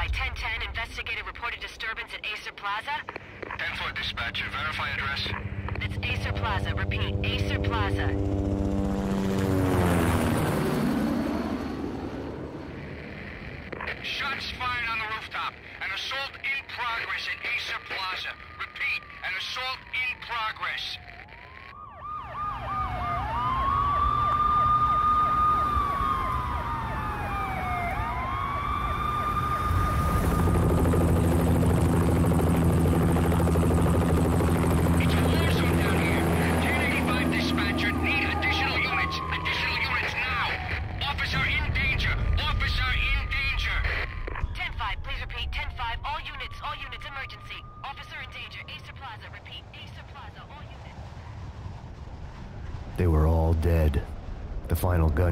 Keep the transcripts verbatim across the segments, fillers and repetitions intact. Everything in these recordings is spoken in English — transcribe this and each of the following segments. Reply, ten ten, investigated reported disturbance at Aesir Plaza. ten four, dispatcher, verify address. It's Aesir Plaza, repeat, Aesir Plaza. Shots fired on the rooftop. An assault in progress at Aesir Plaza. Repeat, an assault in progress.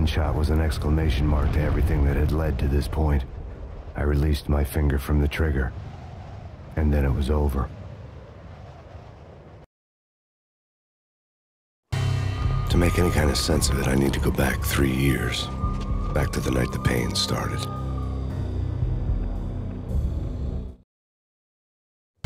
Shot was an exclamation mark to everything that had led to this point. I released my finger from the trigger, and then it was over. To make any kind of sense of it, I need to go back three years. Back to the night the pain started.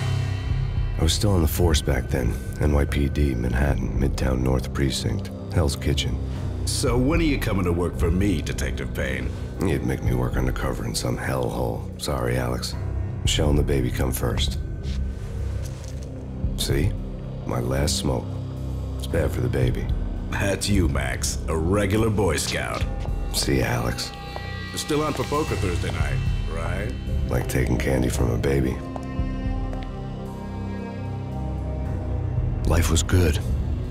I was still on the force back then. N Y P D, Manhattan, Midtown North Precinct, Hell's Kitchen. So when are you coming to work for me, Detective Payne? You'd make me work undercover in some hellhole. Sorry, Alex. Michelle and the baby come first. See? My last smoke. It's bad for the baby. That's you, Max. A regular Boy Scout. See, Alex. You're still on for poker Thursday night, right? Like taking candy from a baby. Life was good.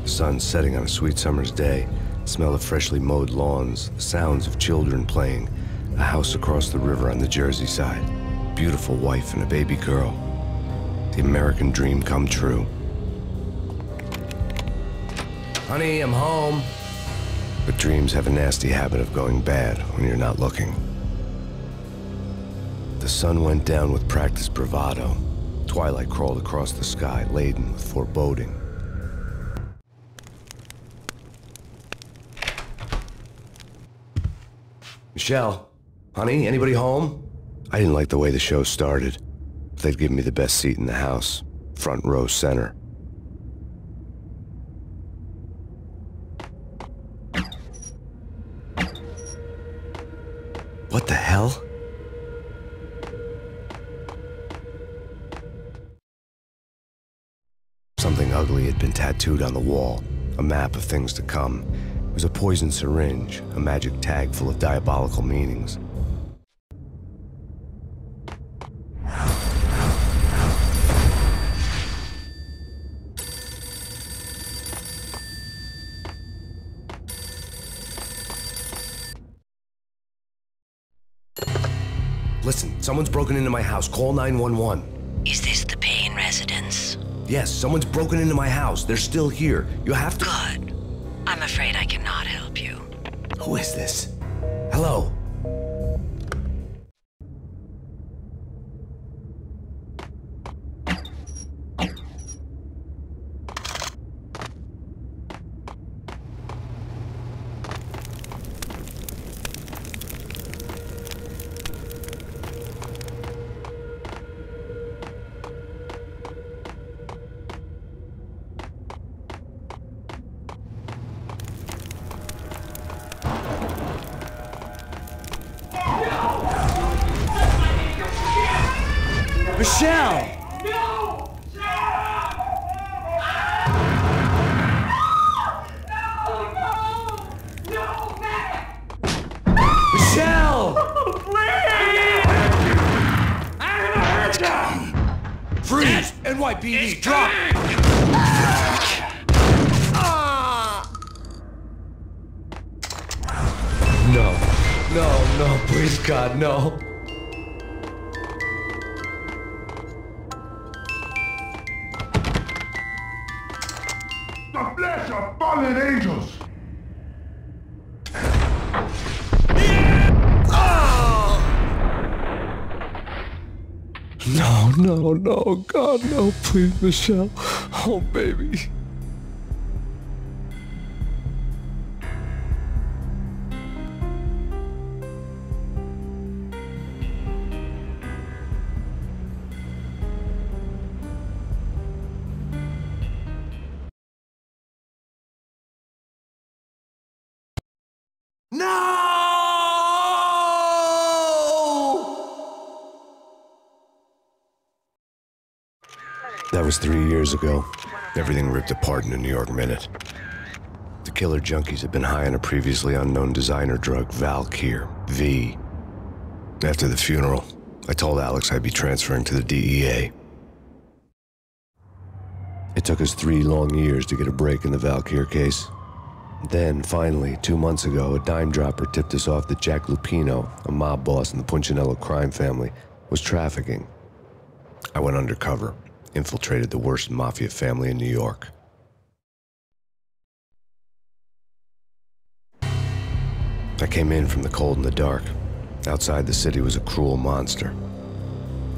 The sun setting on a sweet summer's day. Smell of freshly mowed lawns, the sounds of children playing, a house across the river on the Jersey side, beautiful wife and a baby girl. The American dream come true. Honey, I'm home. But dreams have a nasty habit of going bad when you're not looking. The sun went down with practiced bravado. Twilight crawled across the sky, laden with foreboding. Michelle, honey, anybody home? I didn't like the way the show started. They'd given me the best seat in the house, front row center. What the hell? Something ugly had been tattooed on the wall, a map of things to come. It was a poison syringe, a magic tag full of diabolical meanings. Listen, someone's broken into my house. Call nine one one. Is this the Payne residence? Yes, someone's broken into my house. They're still here. You have to- God. I'm afraid I cannot help you. Who is this? Hello? No, God, no, please, Michelle. Oh, baby. No! That was three years ago. Everything ripped apart in a New York minute. The killer junkies had been high on a previously unknown designer drug, Valkyr V. After the funeral, I told Alex I'd be transferring to the D E A. It took us three long years to get a break in the Valkyr case. Then, finally, two months ago, a dime dropper tipped us off that Jack Lupino, a mob boss in the Punchinello crime family, was trafficking. I went undercover, infiltrated the worst mafia family in New York. I came in from the cold and the dark. Outside the city was a cruel monster.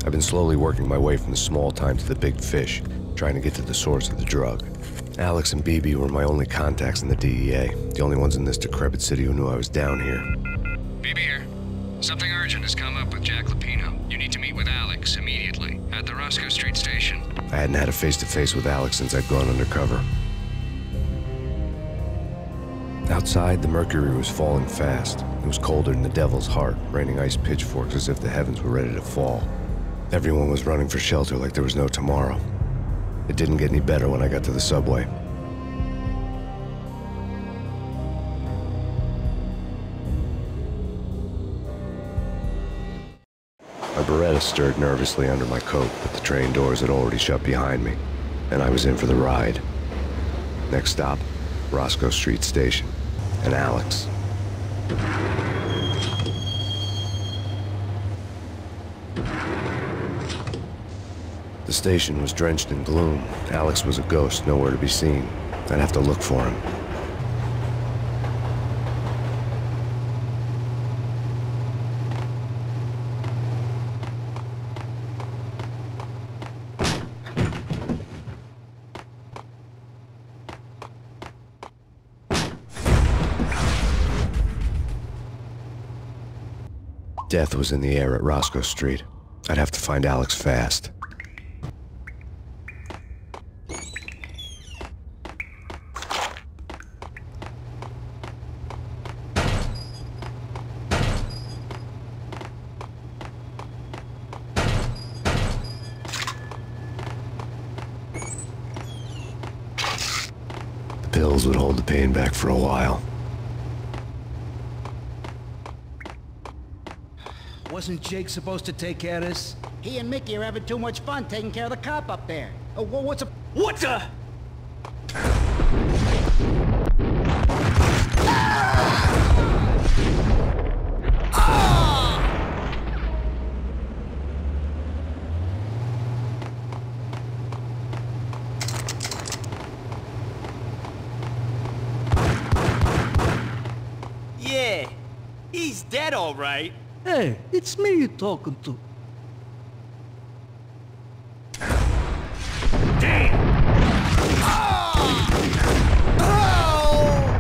I've been slowly working my way from the small time to the big fish, trying to get to the source of the drug. Alex and B B were my only contacts in the D E A, the only ones in this decrepit city who knew I was down here. B B here. Something urgent has come up with Jack Lupino. You need to meet with Alex immediately at the Roscoe Street Station. I hadn't had a face-to-face with Alex since I'd gone undercover. Outside, the mercury was falling fast. It was colder than the devil's heart, raining ice pitchforks as if the heavens were ready to fall. Everyone was running for shelter like there was no tomorrow. It didn't get any better when I got to the subway. My Beretta stirred nervously under my coat, but the train doors had already shut behind me, and I was in for the ride. Next stop, Roscoe Street Station, and Alex. The station was drenched in gloom. Alex was a ghost, nowhere to be seen. I'd have to look for him. Death was in the air at Roscoe Street. I'd have to find Alex fast. Pills would hold the pain back for a while. Wasn't Jake supposed to take care of this? He and Mickey are having too much fun taking care of the cop up there. Oh, what's a... What the... All right. Hey, it's me you're talking to. Damn! Oh! Oh!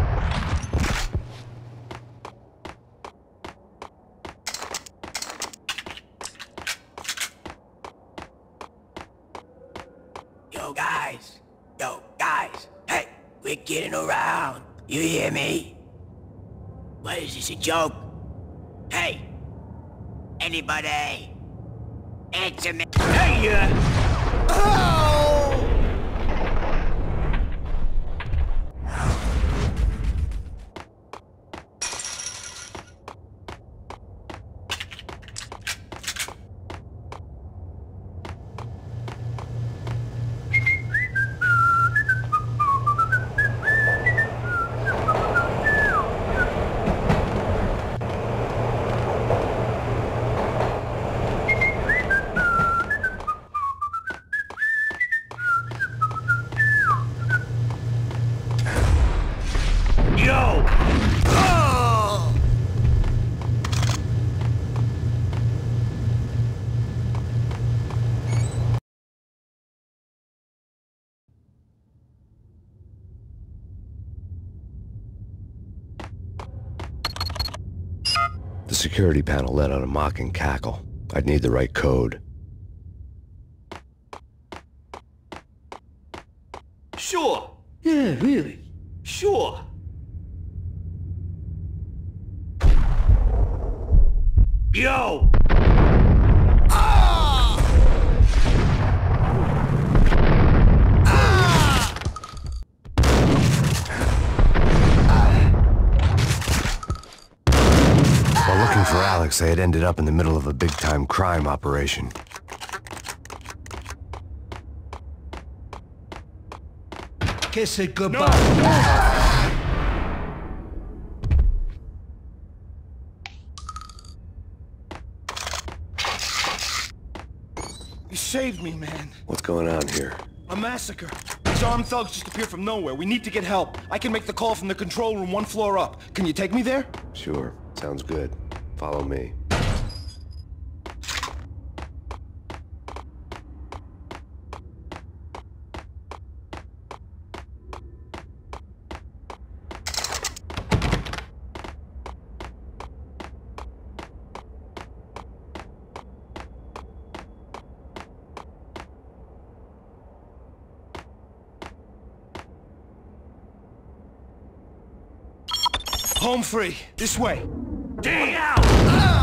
Yo, guys. Yo, guys. Hey, we're getting around. You hear me? What is this, a joke? Hey! Anybody? Answer me! Hey! Uh... Oh! The security panel let out a mocking cackle. I'd need the right code. Sure! Yeah, really? Sure! Yo! Ah! Ah! While looking for Alex, I had ended up in the middle of a big-time crime operation. Kiss it goodbye. No. Ah! Saved me, man. What's going on here? A massacre. These armed thugs just appeared from nowhere. We need to get help. I can make the call from the control room one floor up. Can you take me there? Sure. Sounds good. Follow me. Home free. This way. Dig out! Ah!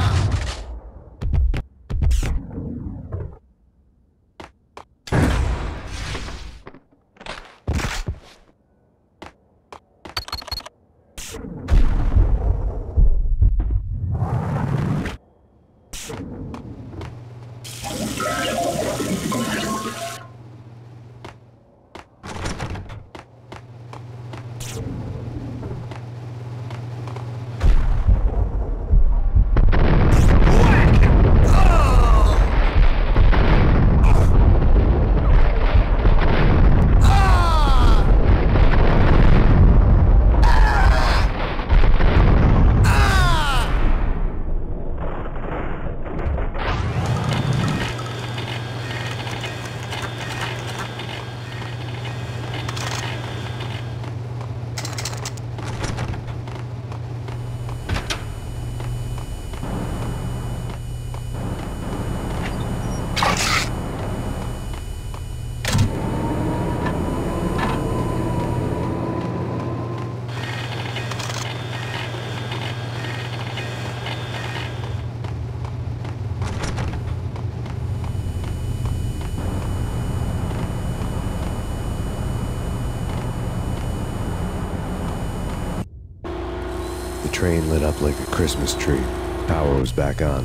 The train lit up like a Christmas tree. Power was back on.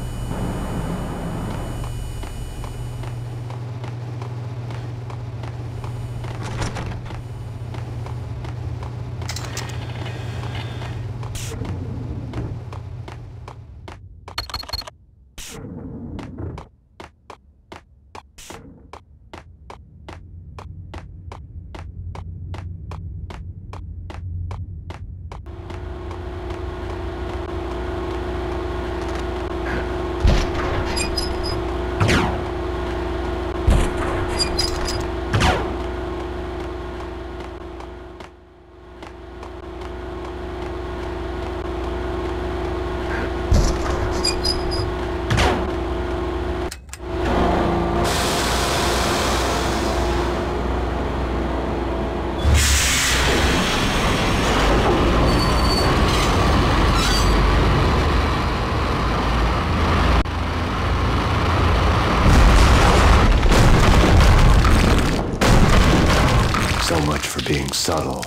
Subtle.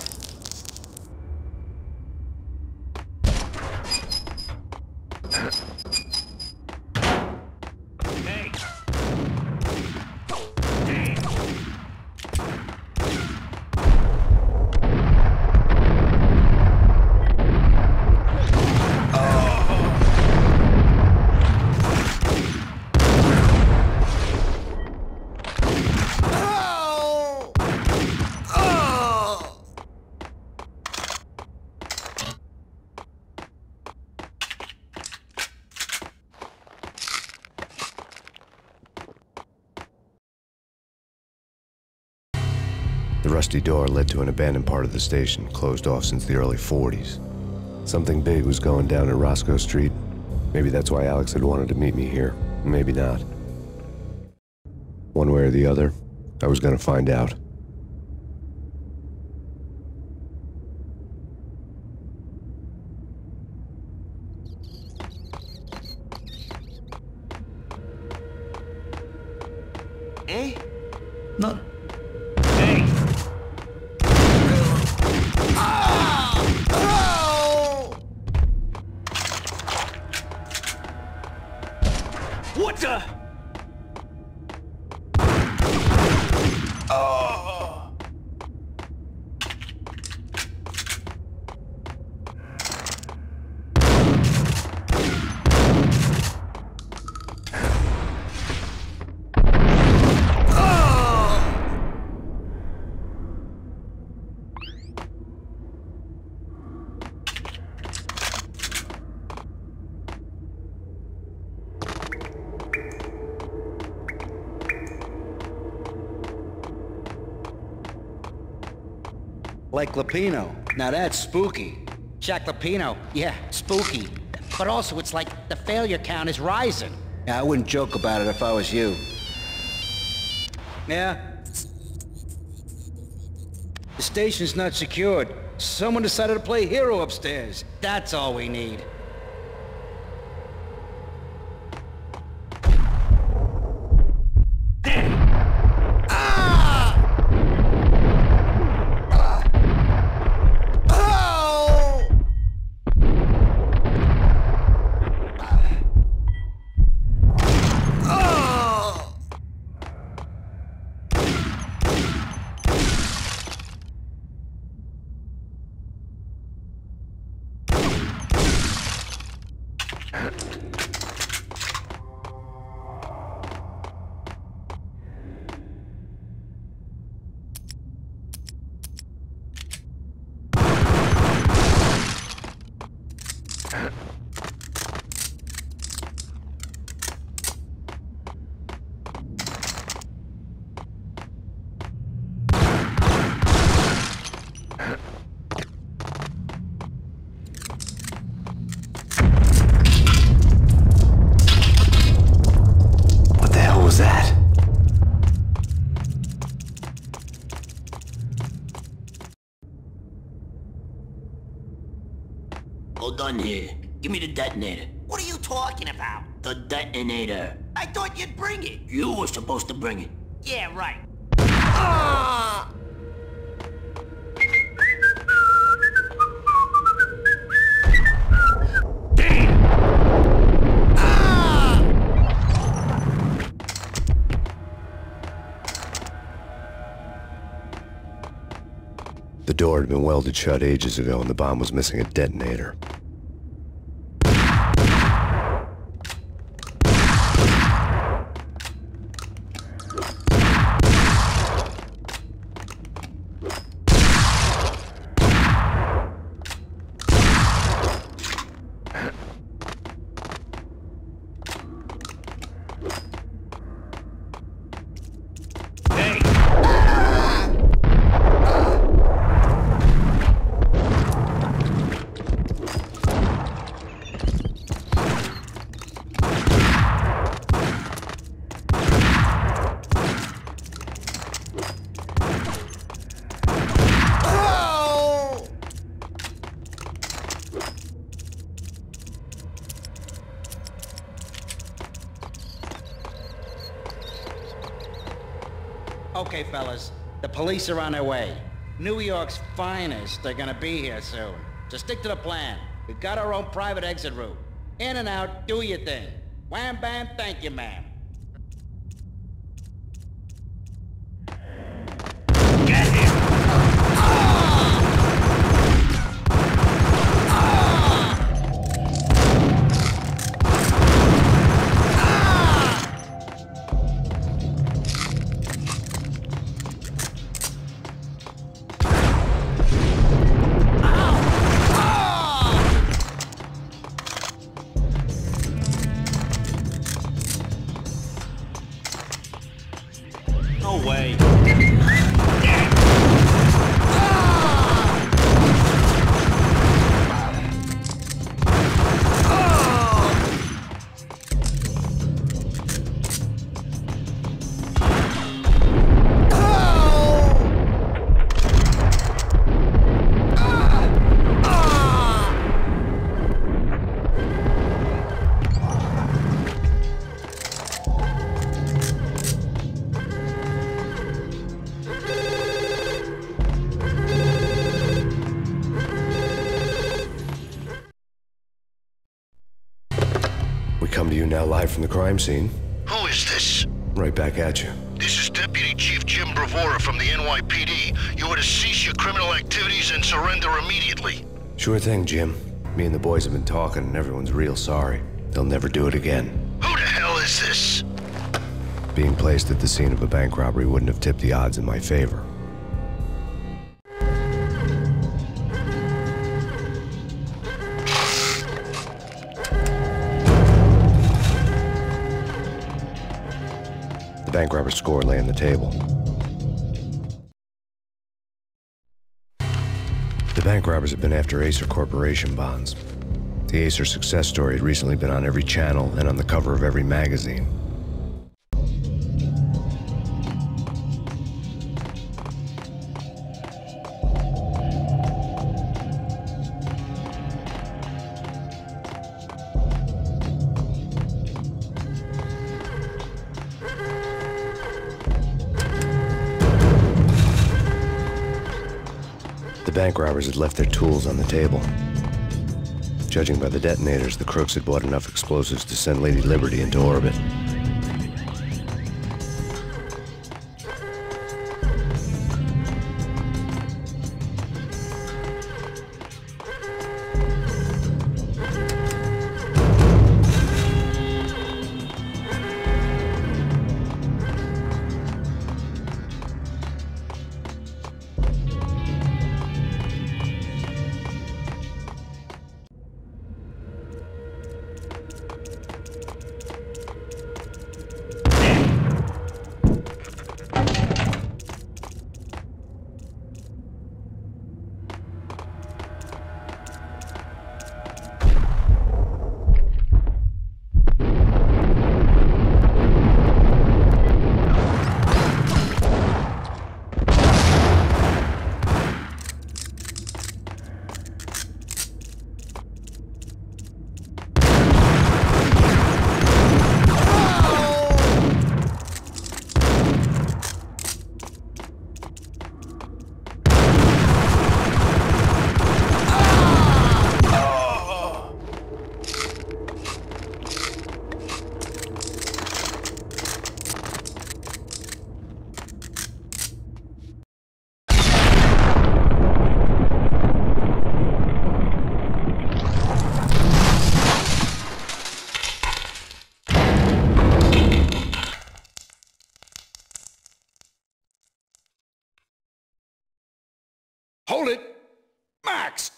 The rusty door led to an abandoned part of the station, closed off since the early forties. Something big was going down at Roscoe Street. Maybe that's why Alex had wanted to meet me here. Maybe not. One way or the other, I was gonna find out. okay? Not... Hey! Ah! Oh! What the... Oh! Like Lupino. Now that's spooky. Jack Lupino, yeah, spooky. But also it's like the failure count is rising. Yeah, I wouldn't joke about it if I was you. Yeah? The station's not secured. Someone decided to play hero upstairs. That's all we need. Here. Give me the detonator. What are you talking about? The detonator. I thought you'd bring it. You were supposed to bring it. Yeah, right. Ah! Ah! The door had been welded shut ages ago and the bomb was missing a detonator. Okay, fellas, the police are on their way. New York's finest are gonna be here soon. Just stick to the plan. We've got our own private exit route. In and out, do your thing. Wham, bam, thank you, ma'am. now live from the crime scene. Who is this? Right back at you. This is Deputy Chief Jim Bravura from the N Y P D. You are to cease your criminal activities and surrender immediately. Sure thing, Jim. Me and the boys have been talking and everyone's real sorry. They'll never do it again. Who the hell is this? Being placed at the scene of a bank robbery wouldn't have tipped the odds in my favor. The bank robber's score lay on the table. The bank robbers have been after Acer Corporation bonds. The Acer success story had recently been on every channel and on the cover of every magazine. Bank robbers had left their tools on the table. Judging by the detonators, the crooks had bought enough explosives to send Lady Liberty into orbit.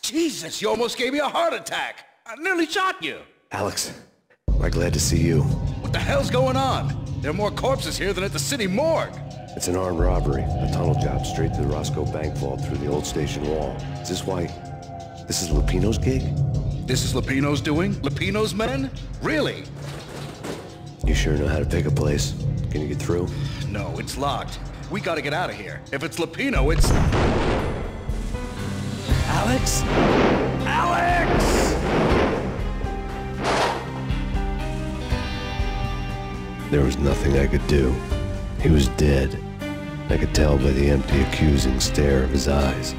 Jesus, you almost gave me a heart attack. I nearly shot you. Alex, we're glad to see you. What the hell's going on? There are more corpses here than at the city morgue. It's an armed robbery, a tunnel job straight to the Roscoe Bank vault through the old station wall. Is this why... this is Lupino's gig? This is Lupino's doing? Lupino's men? Really? You sure know how to pick a place. Can you get through? No, it's locked. We gotta get out of here. If it's Lupino, it's... Alex? Alex! There was nothing I could do. He was dead. I could tell by the empty, accusing stare of his eyes.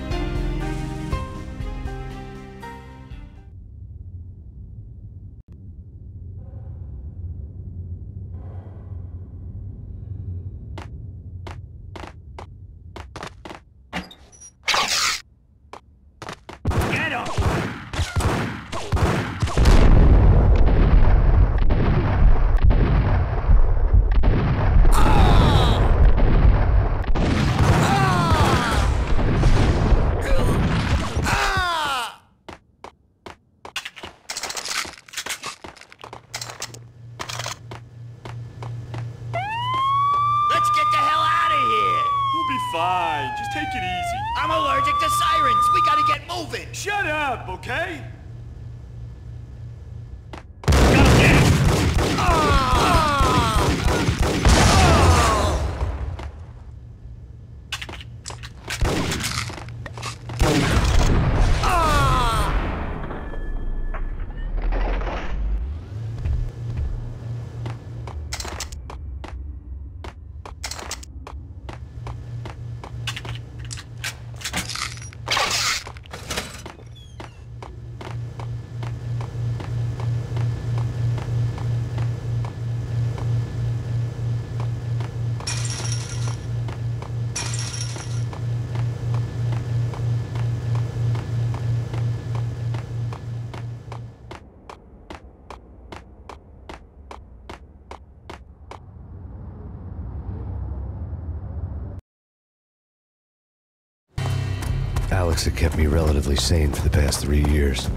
Alex had kept me relatively sane for the past three years.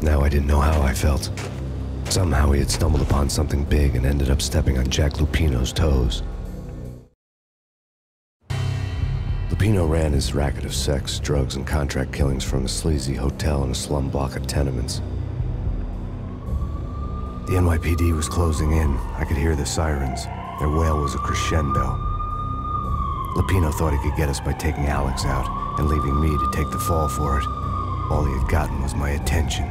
Now I didn't know how I felt. Somehow he had stumbled upon something big and ended up stepping on Jack Lupino's toes. Lupino ran his racket of sex, drugs, and contract killings from a sleazy hotel in a slum block of tenements. The N Y P D was closing in. I could hear the sirens. Their wail was a crescendo. Lupino thought he could get us by taking Alex out and leaving me to take the fall for it. All he had gotten was my attention.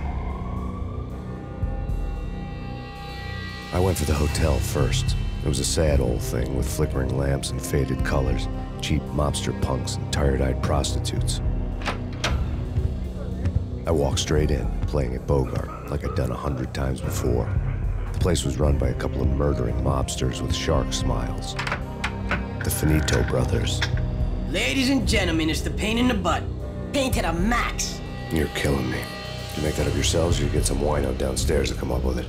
I went for the hotel first. It was a sad old thing with flickering lamps and faded colors, cheap mobster punks and tired-eyed prostitutes. I walked straight in, playing at Bogart like I'd done a hundred times before. The place was run by a couple of murdering mobsters with shark smiles. The Finito Brothers. Ladies and gentlemen, it's the pain in the butt. Pain to the max. You're killing me. You make that up yourselves, or you get some wino downstairs to come up with it.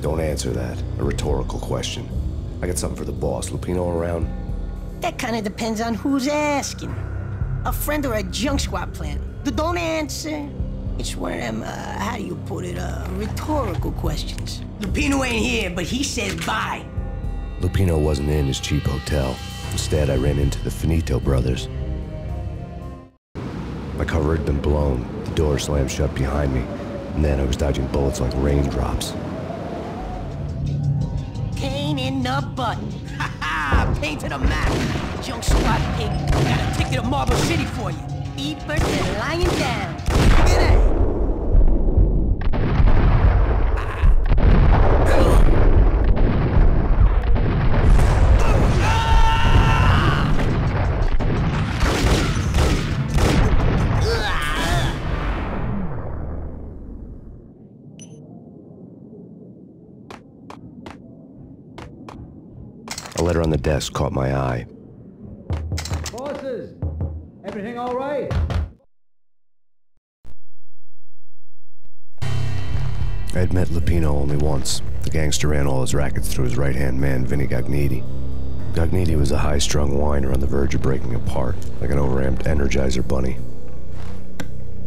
Don't answer that. A rhetorical question. I got something for the boss. Lupino around? That kind of depends on who's asking. A friend or a junk squad plan. Don't answer. It's one of them, uh, how do you put it, uh, rhetorical questions. Lupino ain't here, but he says bye. Lupino wasn't in his cheap hotel. Instead, I ran into the Finito Brothers. My cover had been blown. The door slammed shut behind me, and then I was dodging bullets like raindrops. Pain in the butt. Ha ha! Pain to the map. Junk squad pig. Got a ticket to Marble City for you. Deeper than lying down. Look at that. The letter on the desk caught my eye. Bosses, everything all right? I had met Lupino only once. The gangster ran all his rackets through his right-hand man, Vinnie Gognitti. Gognitti was a high-strung whiner on the verge of breaking apart, like an overamped Energizer bunny.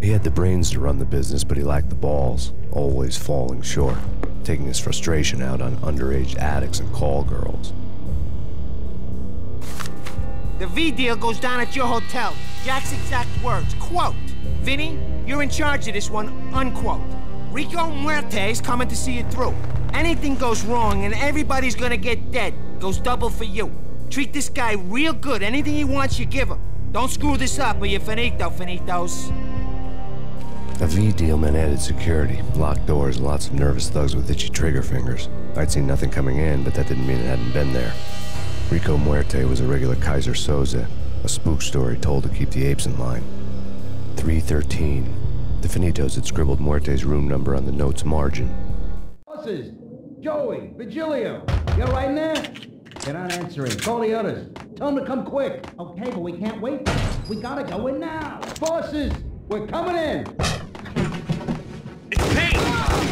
He had the brains to run the business, but he lacked the balls, always falling short, taking his frustration out on underage addicts and call girls. The V deal goes down at your hotel. Jack's exact words, quote, "Vinny, you're in charge of this one," unquote. "Rico Muerte is coming to see you through. Anything goes wrong and everybody's gonna get dead. Goes double for you. Treat this guy real good. Anything he wants, you give him. Don't screw this up or you're finito, finitos." The V deal meant added security, locked doors, and lots of nervous thugs with itchy trigger fingers. I'd seen nothing coming in, but that didn't mean it hadn't been there. Rico Muerte was a regular Kaiser Sosa, a spook story told to keep the apes in line. three thirteen. The Finitos had scribbled Muerte's room number on the note's margin. Bosses, Joey, Vigilio, you all right now? They're not answering. Call the others. Tell them to come quick. Okay, but we can't wait. We gotta go in now. Bosses, we're coming in. It's Payne! Oh!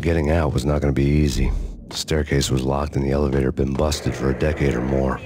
Getting out was not going to be easy. The staircase was locked and the elevator had been busted for a decade or more.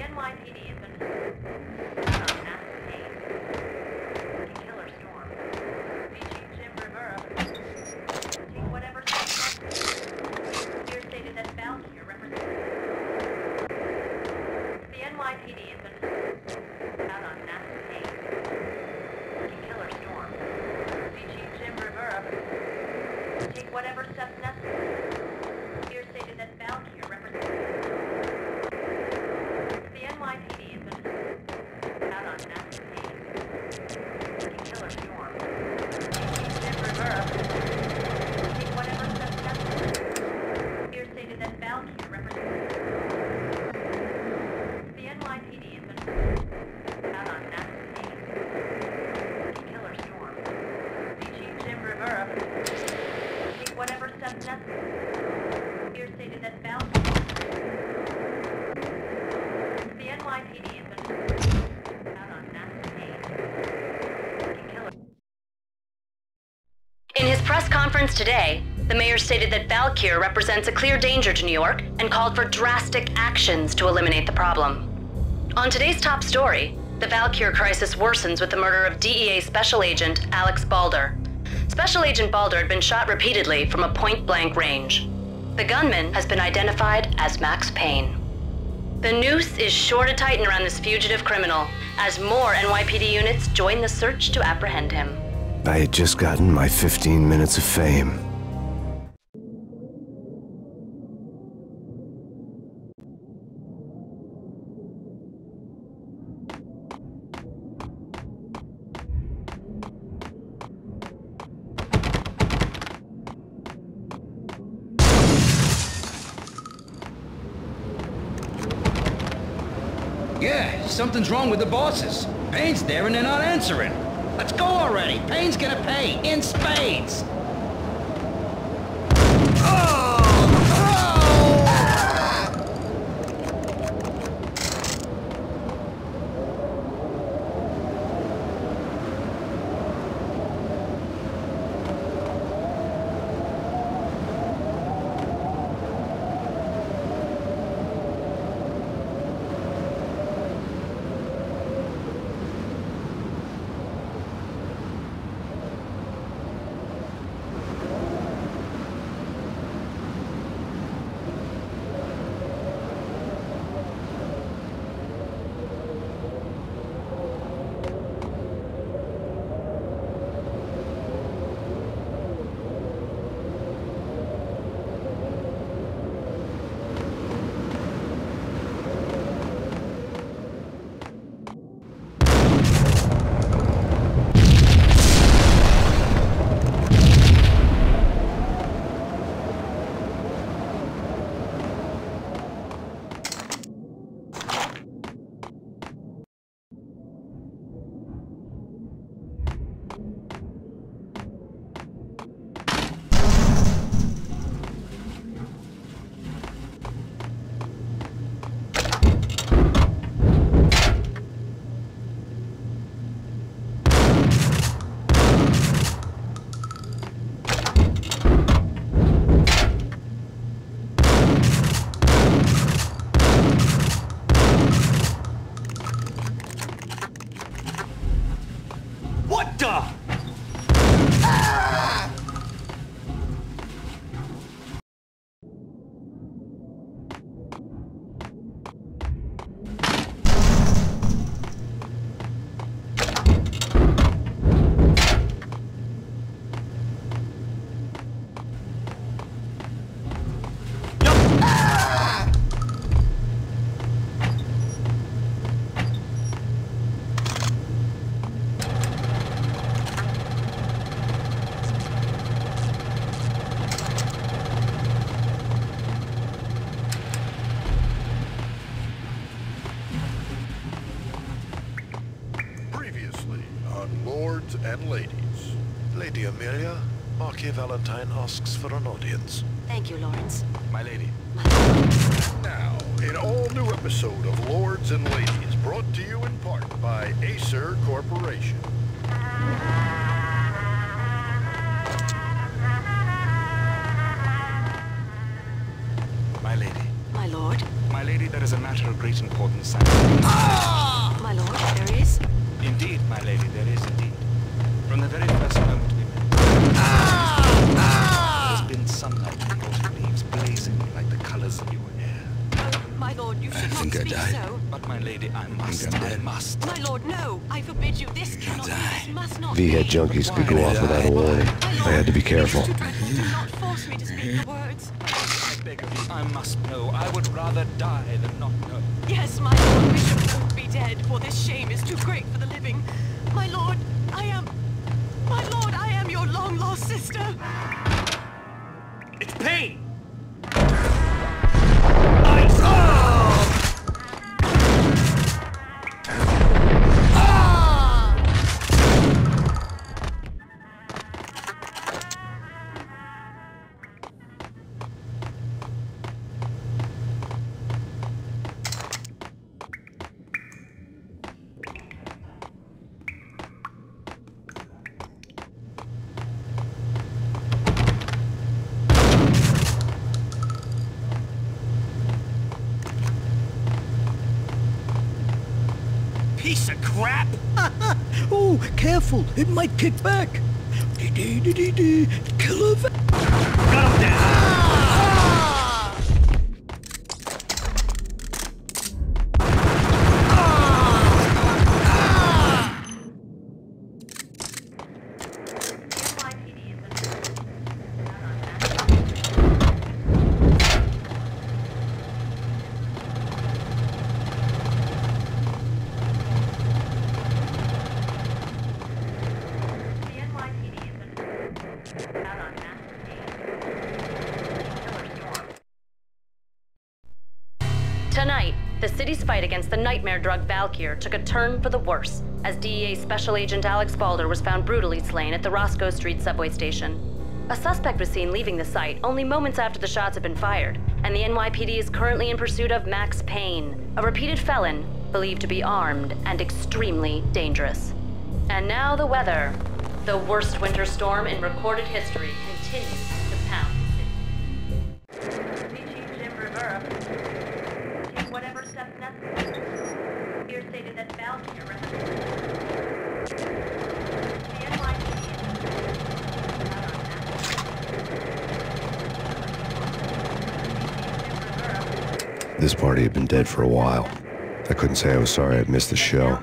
You're seated at Bellevue. The N Y P D is under out on Max Payne. In his press conference today, the mayor stated that Valkyr represents a clear danger to New York and called for drastic actions to eliminate the problem. On today's top story, the Valkyr crisis worsens with the murder of D E A Special Agent Alex Balder. Special Agent Balder had been shot repeatedly from a point-blank range. The gunman has been identified as Max Payne. The noose is sure to tighten around this fugitive criminal as more N Y P D units join the search to apprehend him. I had just gotten my fifteen minutes of fame. Something's wrong with the bosses. Payne's there and they're not answering. Let's go already. Payne's gonna pay in spades. Valentine asks for an audience. Thank you, Lawrence. My lady. My lady. Now, an all-new episode of Lords and Ladies, brought to you in part by Acer Corporation. My lady. My lord. My lady, there is a matter of great importance. Ah! My lord, there is? Indeed, my lady, there is indeed. From the very first moment we met. Ah! Sunlight and autumn leaves blazing like the colours of your hair. Oh, my lord, you should I not speak die. so. But my lady, I must, I, I must. My lord, no, I forbid you. This you cannot die. This must not be. V-head junkies could go off without a warning. I had to be careful. Do not force me to speak the words. I beg of you, I must know. I would rather die than not know. Yes, my lord, we should both be dead, for this shame is too great for the living. My lord, I am... My lord, I am your long-lost sister. It's Payne! I ah! Ah! piece of crap! Oh, careful! It might kick back! De-de-de-de-de. Kill him! Got him down! Ah! Ah! Ah! Tonight, the city's fight against the nightmare drug Valkyr took a turn for the worse, as D E A Special Agent Alex Balder was found brutally slain at the Roscoe Street subway station. A suspect was seen leaving the site only moments after the shots had been fired, and the N Y P D is currently in pursuit of Max Payne, a repeated felon believed to be armed and extremely dangerous. And now the weather. The worst winter storm in recorded history continues to pound the city. D G Jim Bravura. Whatever steps necessary. Here stated that Valkyr represents the N Y P D. This party had been dead for a while. I couldn't say I was sorry I'd missed the show.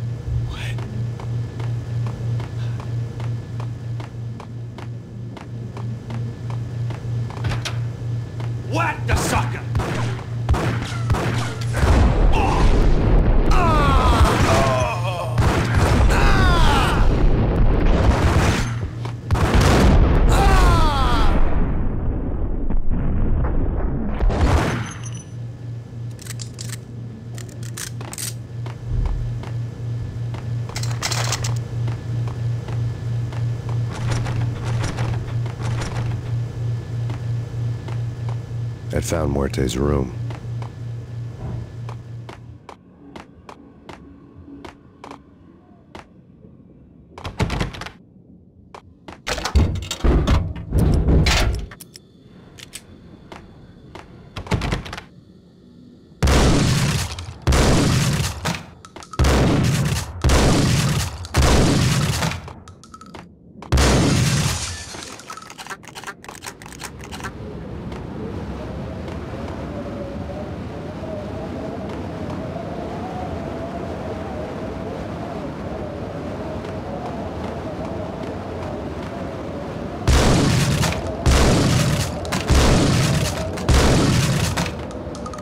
I found Muerte's room.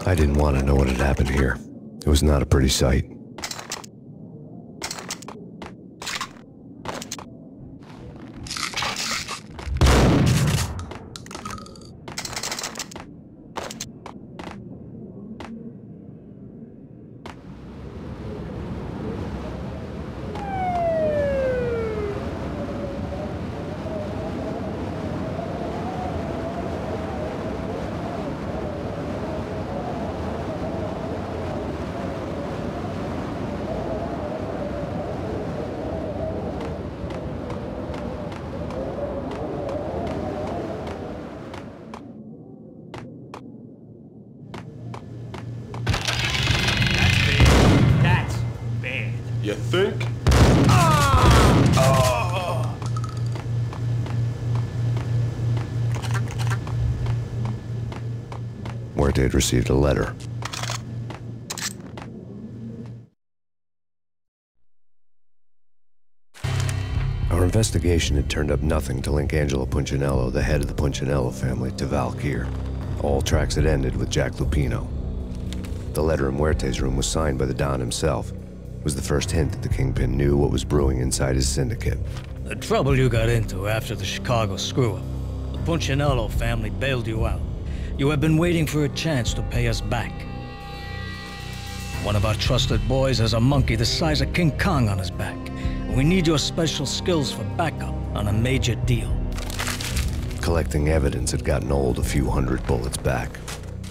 I didn't want to know what had happened here. It was not a pretty sight. You think? Ah! Ah! Muerte had received a letter. Our investigation had turned up nothing to link Angelo Punchinello, the head of the Punchinello family, to Valkyr. All tracks had ended with Jack Lupino. The letter in Muerte's room was signed by the Don himself. Was the first hint that the Kingpin knew what was brewing inside his syndicate. The trouble you got into after the Chicago screw-up. The Punchinello family bailed you out. You have been waiting for a chance to pay us back. One of our trusted boys has a monkey the size of King Kong on his back. We need your special skills for backup on a major deal. Collecting evidence had gotten old a few hundred bullets back.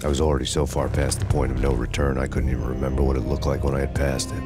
I was already so far past the point of no return, I couldn't even remember what it looked like when I had passed it.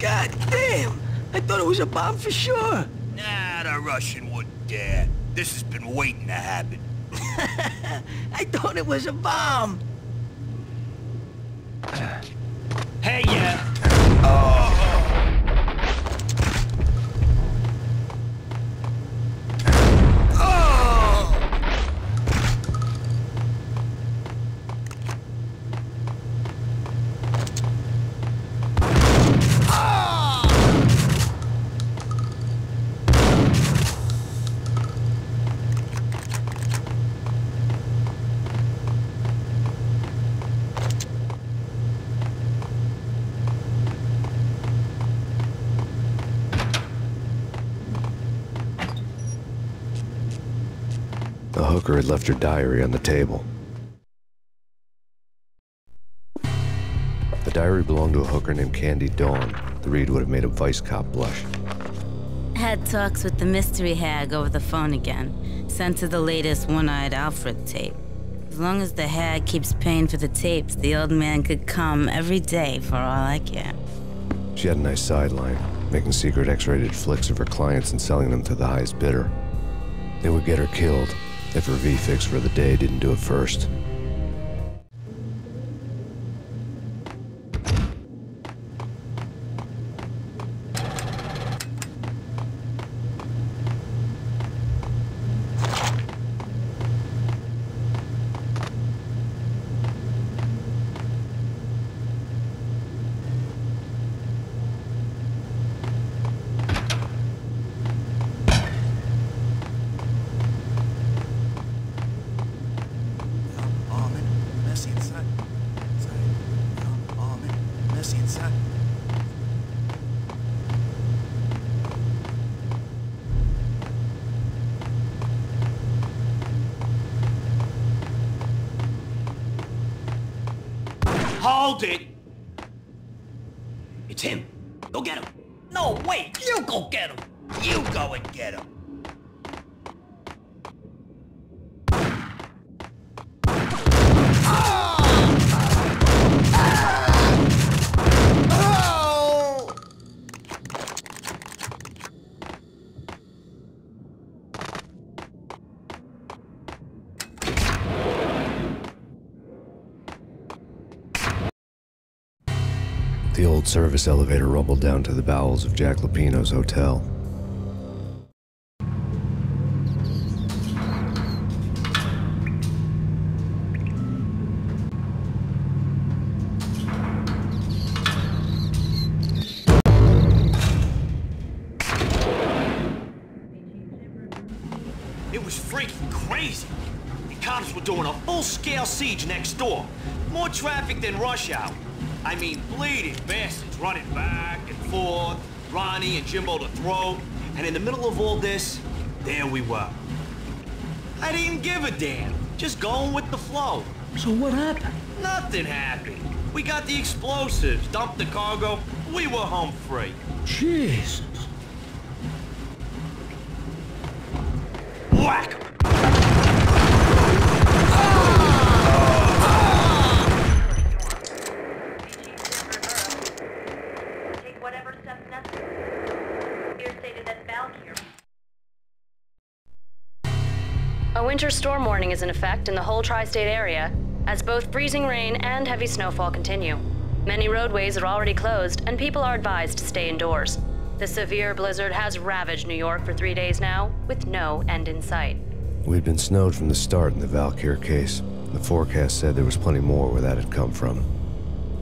God damn! I thought it was a bomb for sure. Nah, the Russian wouldn't dare. This has been waiting to happen. I thought it was a bomb. Hey, yeah. Oh. Had left her diary on the table. The diary belonged to a hooker named Candy Dawn. The read would have made a vice cop blush. Had talks with the mystery hag over the phone again, sent to the latest one-eyed Alfred tape. As long as the hag keeps paying for the tapes, the old man could come every day for all I care. She had a nice sideline, making secret X-rated flicks of her clients and selling them to the highest bidder. They would get her killed if her V-fix for the day didn't do it first. Hold it! It's him. Go get him. No, wait, you go get him. You go and get him. The service elevator rumbled down to the bowels of Jack Lupino's hotel. It was freaking crazy. The cops were doing a full-scale siege next door. More traffic than rush hour. I mean, bleeding bastards running back and forth, Ronnie and Jimbo to throw, and in the middle of all this, there we were. I didn't give a damn, just going with the flow. So what happened? Nothing happened. We got the explosives, dumped the cargo, we were home free. Jeez. Whack! Winter storm warning is in effect in the whole tri-state area, as both freezing rain and heavy snowfall continue. Many roadways are already closed, and people are advised to stay indoors. The severe blizzard has ravaged New York for three days now, with no end in sight. We'd been snowed from the start in the Valkyr case. The forecast said there was plenty more where that had come from.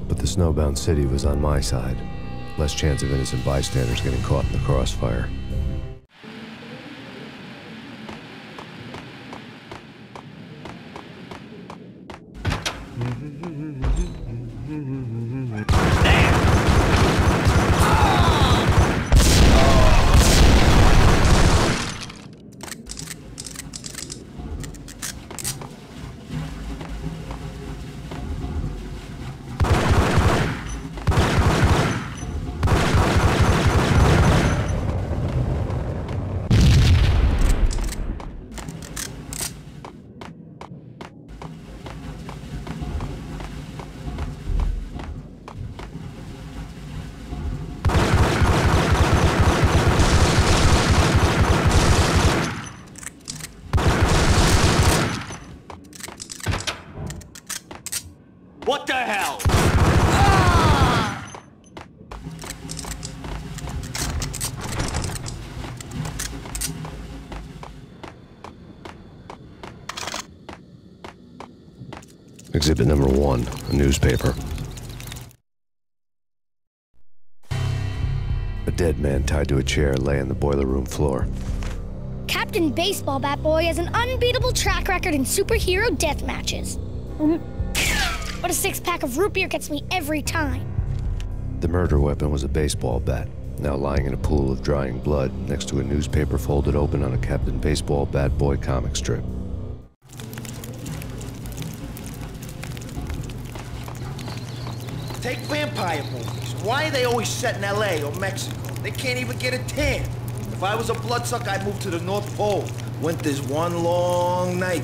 But the snowbound city was on my side. Less chance of innocent bystanders getting caught in the crossfire. Exhibit number one, a newspaper. A dead man tied to a chair lay on the boiler room floor. Captain Baseball Bat Boy has an unbeatable track record in superhero death matches. But a six-pack of root beer gets me every time. The murder weapon was a baseball bat, now lying in a pool of drying blood next to a newspaper folded open on a Captain Baseball Bat Boy comic strip. Take vampire movies. Why are they always set in L A or Mexico? They can't even get a tan. If I was a bloodsucker, I'd move to the North Pole. Winter's one long night.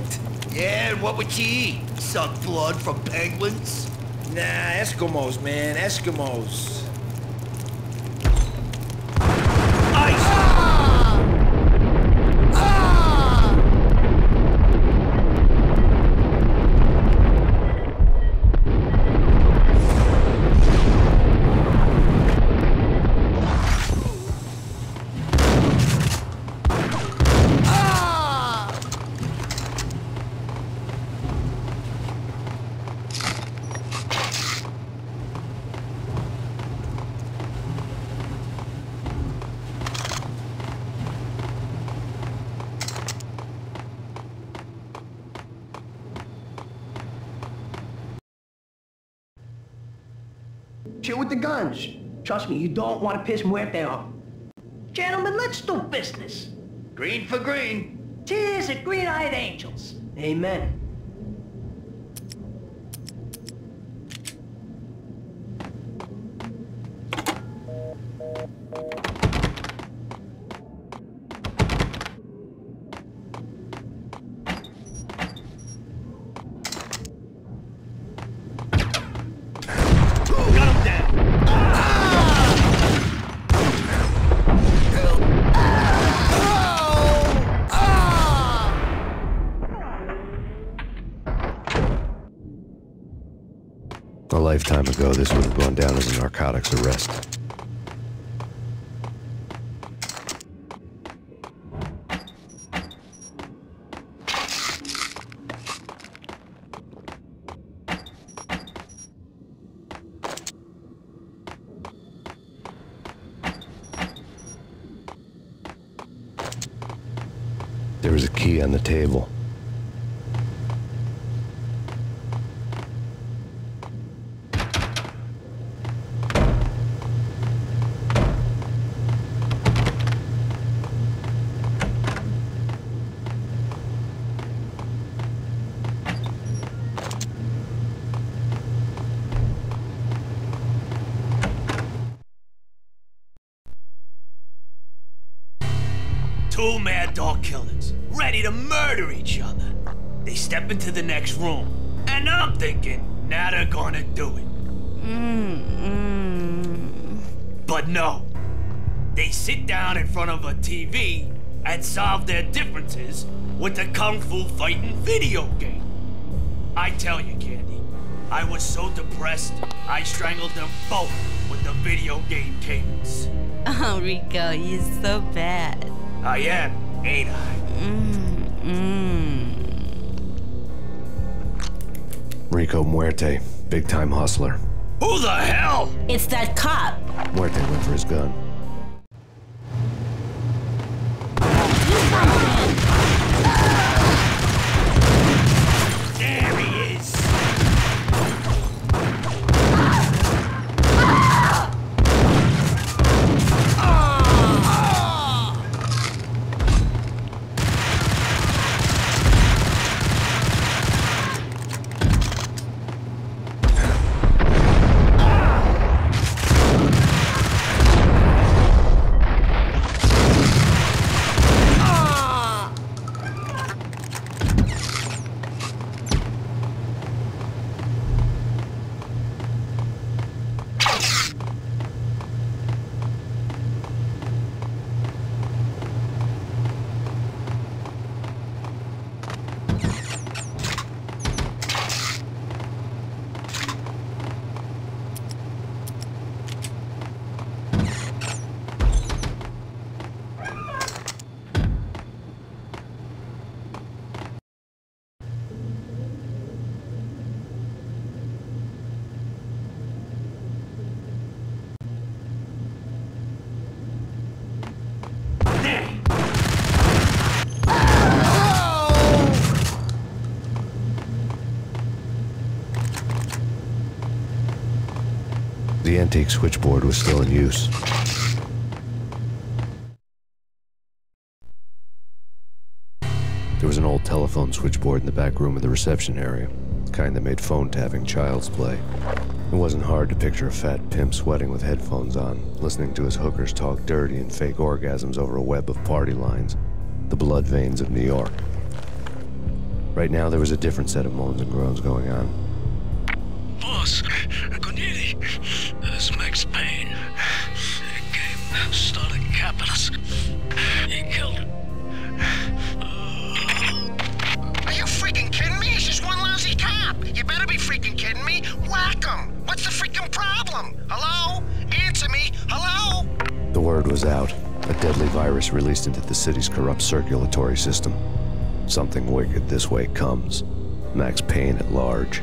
Yeah, and what would you eat? Suck blood from penguins? Nah, Eskimos, man, Eskimos. With the guns. Trust me, you don't want to piss Muerte off. Gentlemen, let's do business. Green for green. Cheers at green-eyed angels. Amen. A lifetime ago, this would have gone down as a narcotics arrest. There was a key on the table. Two mad dog killers, ready to murder each other. They step into the next room, and I'm thinking, now they're gonna do it. Mm-mm. But no. They sit down in front of a T V and solve their differences with the kung fu fighting video game. I tell you, Candy, I was so depressed, I strangled them both with the video game cadence. Oh, Rico, you're so bad. I am, ain't I? Mm, mm. Rico Muerte, big-time hustler. Who the hell? It's that cop. Muerte went for his gun. The antique switchboard was still in use. There was an old telephone switchboard in the back room of the reception area, the kind that made phone tapping child's play. It wasn't hard to picture a fat pimp sweating with headphones on, listening to his hookers talk dirty and fake orgasms over a web of party lines, the blood veins of New York. Right now there was a different set of moans and groans going on. Boss, Gognitti. This Max Payne, he came, started capping us. He killed him. Uh... Are you freaking kidding me? He's just one lousy cop. You better be freaking kidding me. Whack him. What's the freaking problem? Hello? Answer me. Hello? The word was out. A deadly virus released into the city's corrupt circulatory system. Something wicked this way comes. Max Payne at large.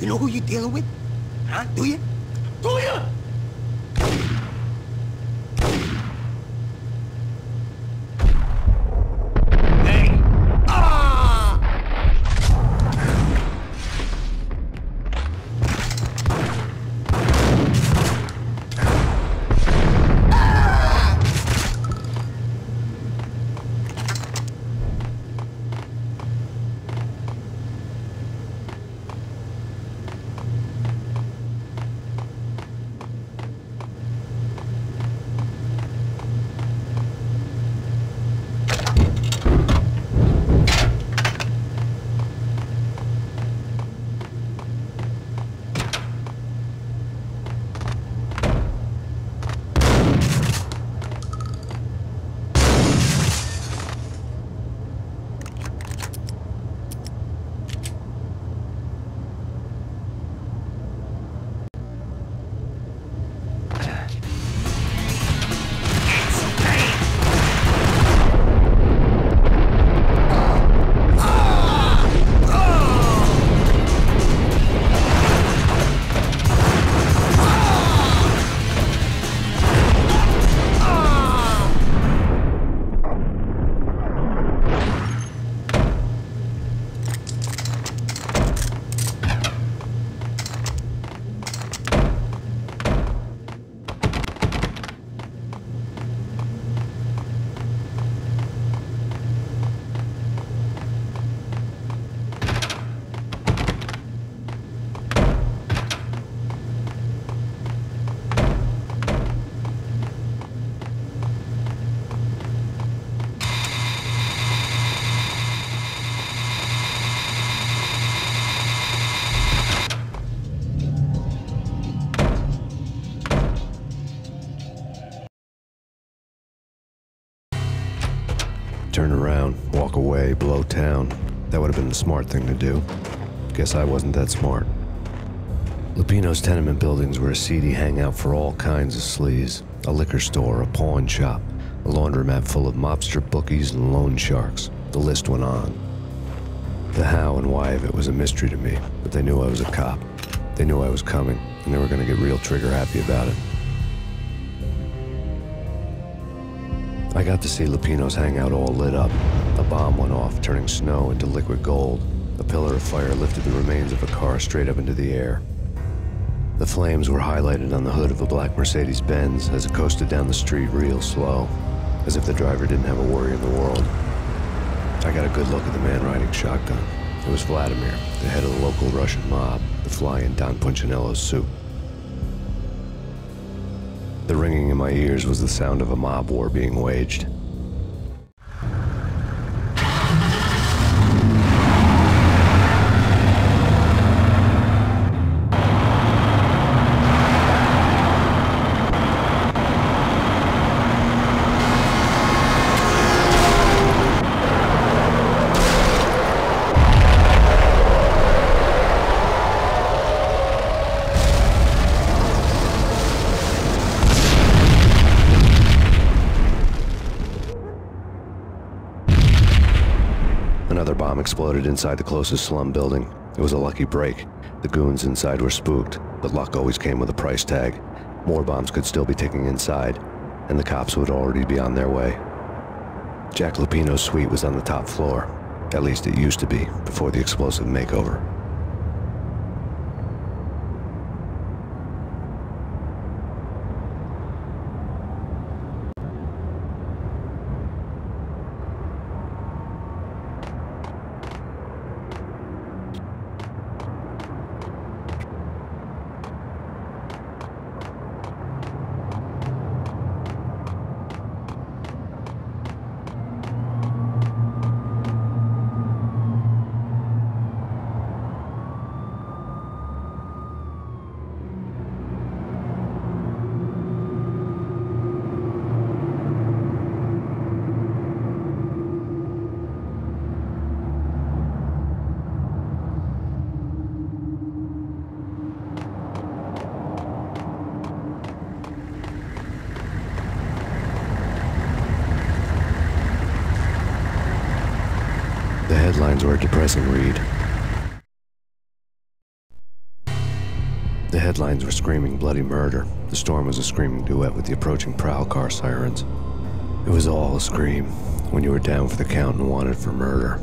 You know who you're dealing with? Huh? Do you? Do you? Hey! Ah! Ah! walk away, blow town. That would have been the smart thing to do. Guess I wasn't that smart. Lupino's tenement buildings were a seedy hangout for all kinds of sleaze. A liquor store, a pawn shop, a laundromat full of mobster bookies and loan sharks. The list went on. The how and why of it was a mystery to me, but they knew I was a cop. They knew I was coming, and they were gonna get real trigger happy about it. I got to see Lupino's hangout all lit up. A bomb went off, turning snow into liquid gold. A pillar of fire lifted the remains of a car straight up into the air. The flames were highlighted on the hood of a black Mercedes-Benz as it coasted down the street real slow, as if the driver didn't have a worry in the world. I got a good look at the man riding shotgun. It was Vladimir, the head of the local Russian mob, the fly in Don Punchinello's soup. The ringing in my ears was the sound of a mob war being waged. Exploded inside the closest slum building. It was a lucky break. The goons inside were spooked, but luck always came with a price tag. More bombs could still be ticking inside, and the cops would already be on their way. Jack Lupino's suite was on the top floor. At least it used to be, before the explosive makeover. Headlines were a depressing read. The headlines were screaming bloody murder. The storm was a screaming duet with the approaching prowl car sirens. It was all a scream when you were down for the count and wanted for murder.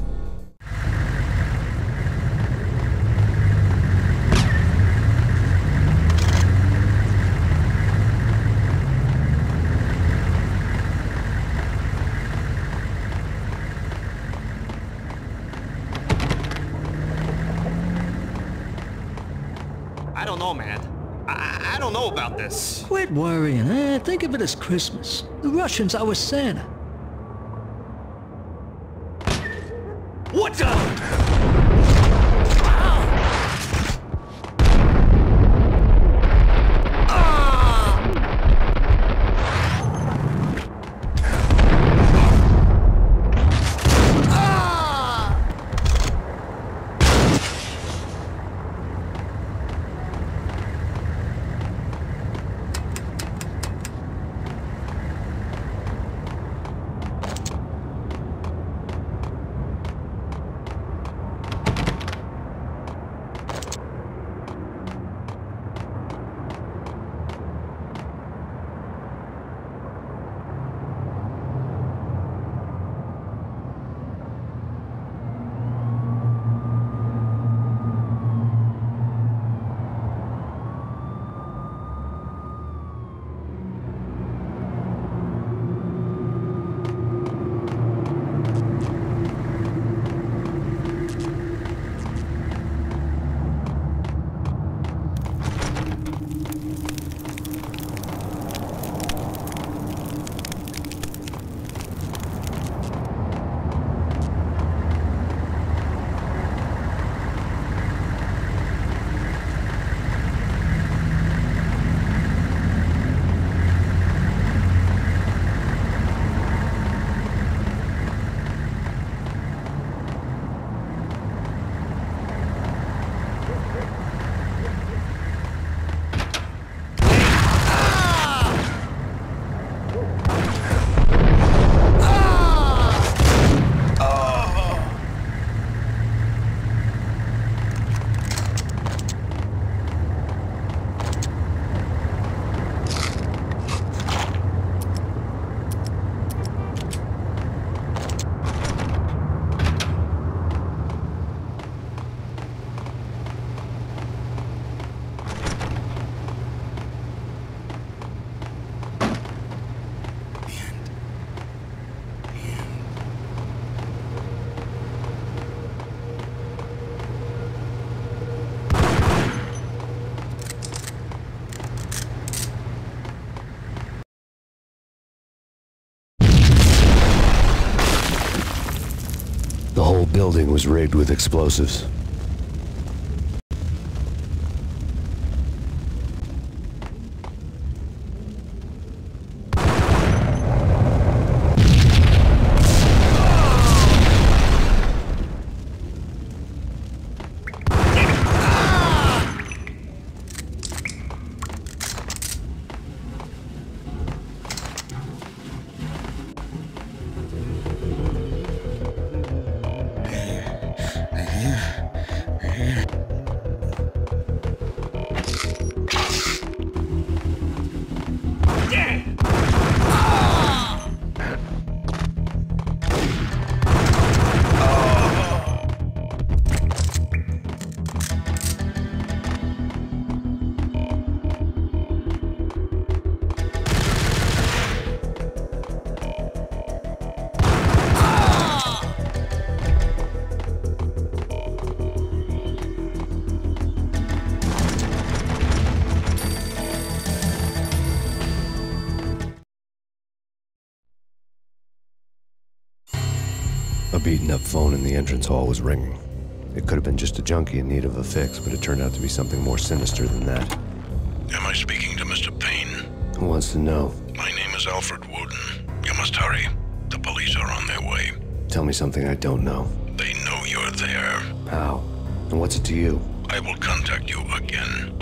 Quit worrying, eh? Think of it as Christmas. The Russians are with Santa. What the? building was rigged with explosives. Beaten-up phone in the entrance hall was ringing. It could have been just a junkie in need of a fix, but it turned out to be something more sinister than that. Am I speaking to Mister Payne? Who wants to know? My name is Alfred Woden. You must hurry. The police are on their way. Tell me something I don't know. They know you're there. How? And what's it to you? I will contact you again.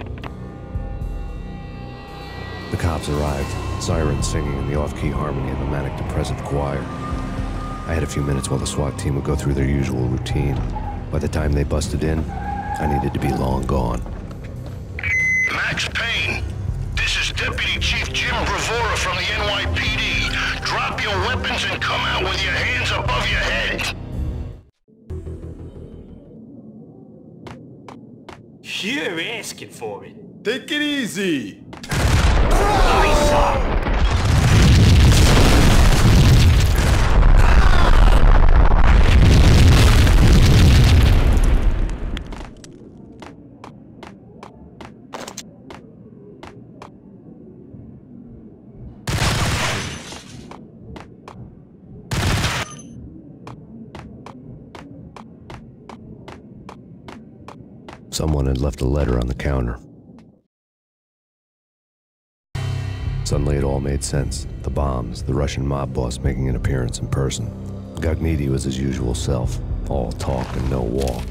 The cops arrived, sirens singing in the off-key harmony of the manic depressive choir. I had a few minutes while the SWAT team would go through their usual routine. By the time they busted in, I needed to be long gone. Max Payne, this is Deputy Chief Jim Bravura from the N Y P D. Drop your weapons and come out with your hands above your head. You're asking for it. Take it easy. Nice. Someone had left a letter on the counter. Suddenly it all made sense. The bombs, the Russian mob boss making an appearance in person. Gognitti was his usual self, all talk and no walk.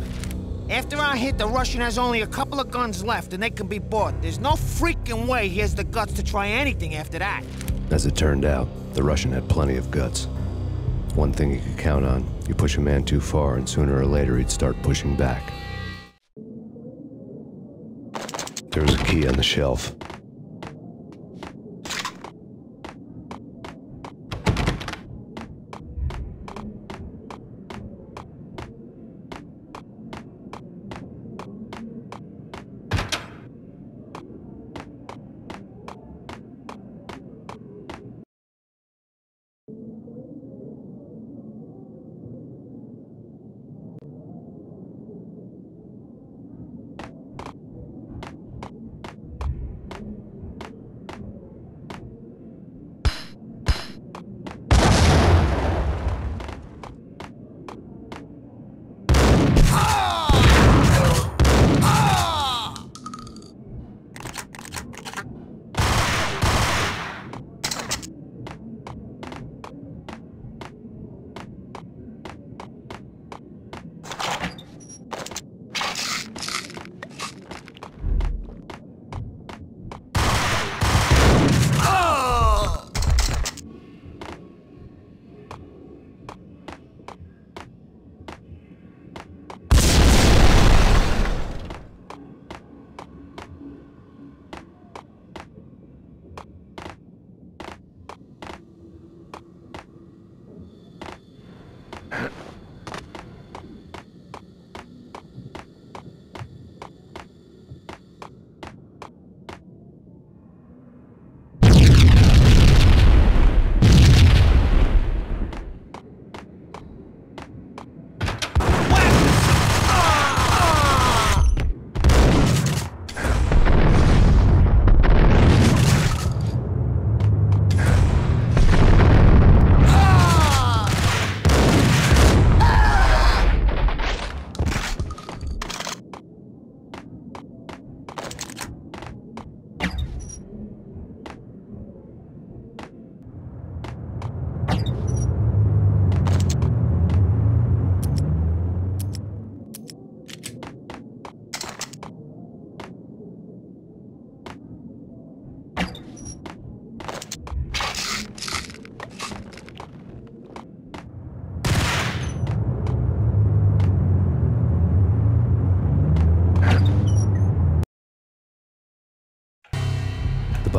After our hit, the Russian has only a couple of guns left and they can be bought. There's no freaking way he has the guts to try anything after that. As it turned out, the Russian had plenty of guts. One thing you could count on, you push a man too far and sooner or later he'd start pushing back. There was a key on the shelf.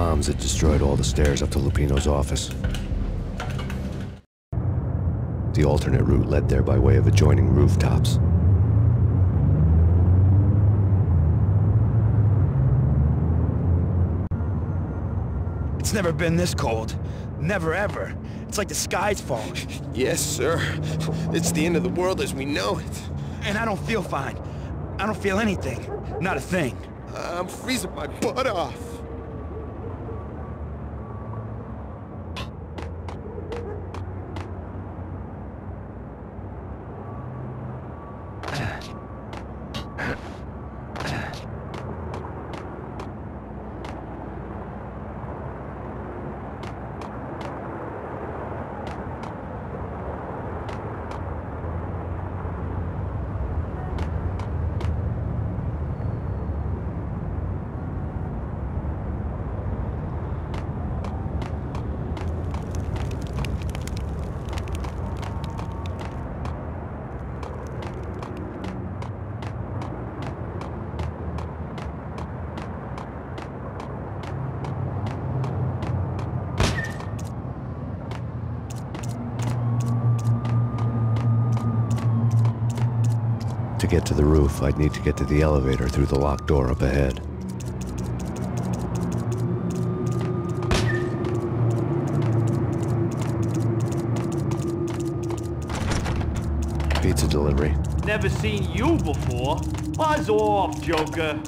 bombs that destroyed all the stairs up to Lupino's office. The alternate route led there by way of adjoining rooftops. It's never been this cold. Never ever. It's like the sky's falling. Yes, sir. It's the end of the world as we know it. And I don't feel fine. I don't feel anything. Not a thing. I'm freezing my butt off. To get to the roof, I'd need to get to the elevator through the locked door up ahead. Pizza delivery. Never seen you before. Buzz off, Joker.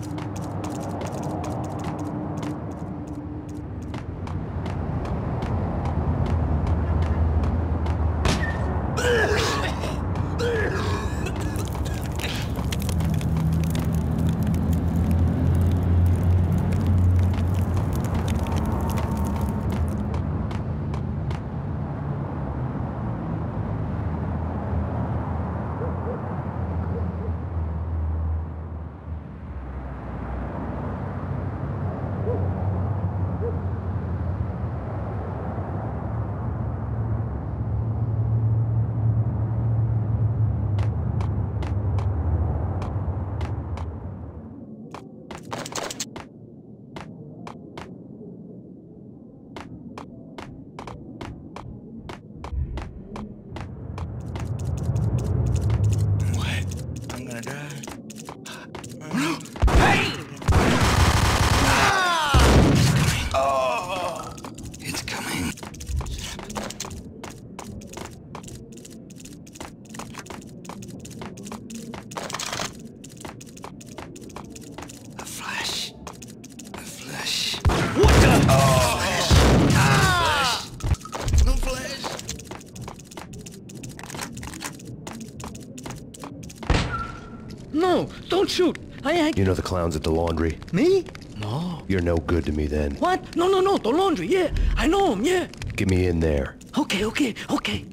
Shoot! I, I... You know the clowns at the laundry? Me? No. You're no good to me then. What? No, no, no, the laundry, yeah. I know him, yeah. Get me in there. Okay, okay, okay.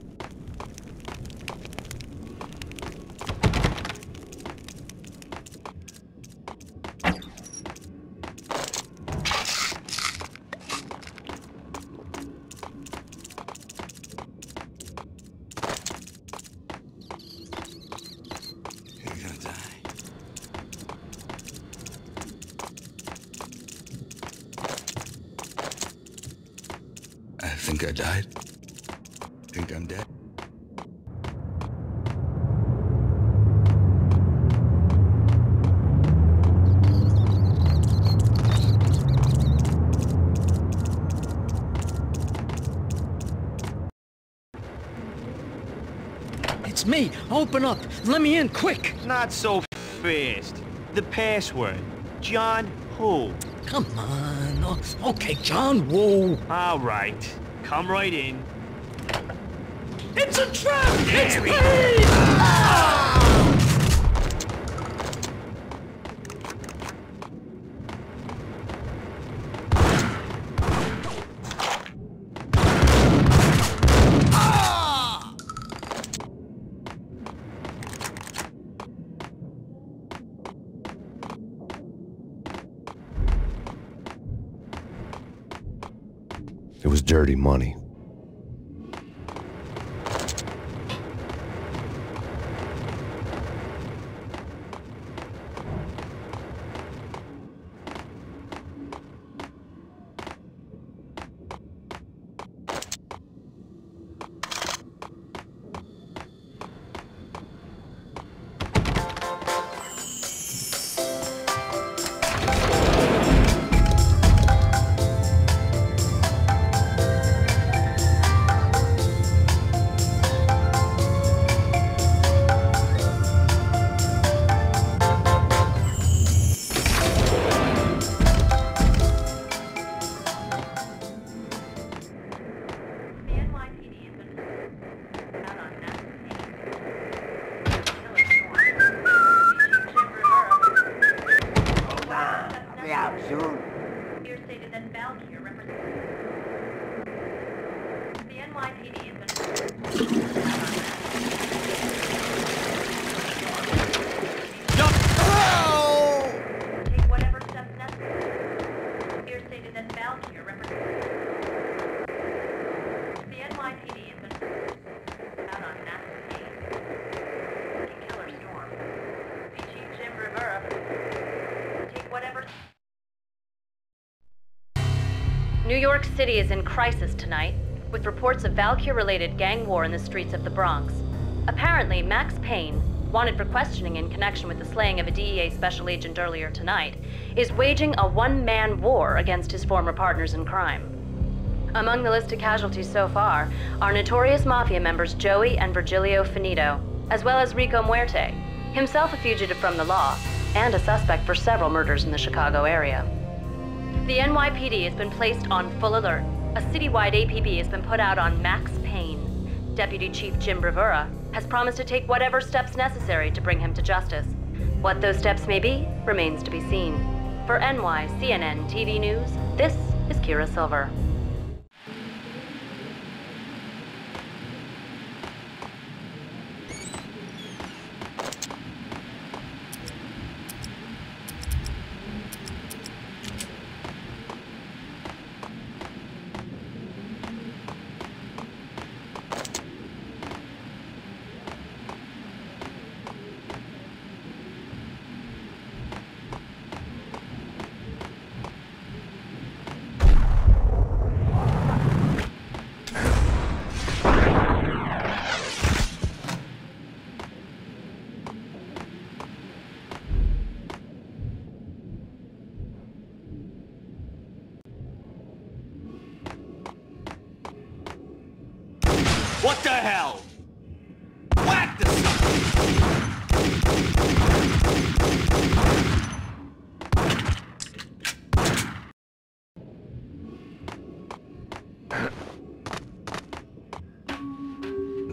Open up! Let me in, quick! Not so fast. The password. John who? Come on. Oh, okay, John Woo. All right. Come right in. It's a trap! There it's me! Ah! Dirty money. now to your representative. The N Y P D has been... New York City is in crisis tonight, with reports of Valkyr-related gang war in the streets of the Bronx. Apparently, Max Payne, wanted for questioning in connection with the slaying of a D E A special agent earlier tonight, is waging a one-man war against his former partners in crime. Among the list of casualties so far are notorious mafia members Joey and Virgilio Finito, as well as Rico Muerte, himself a fugitive from the law, and a suspect for several murders in the Chicago area. The N Y P D has been placed on full alert. A citywide A P B has been put out on Max Payne. Deputy Chief Jim Bravura has promised to take whatever steps necessary to bring him to justice. What those steps may be remains to be seen. For N Y C N N T V News, this is Kira Silver. What the hell? Whack this stuff!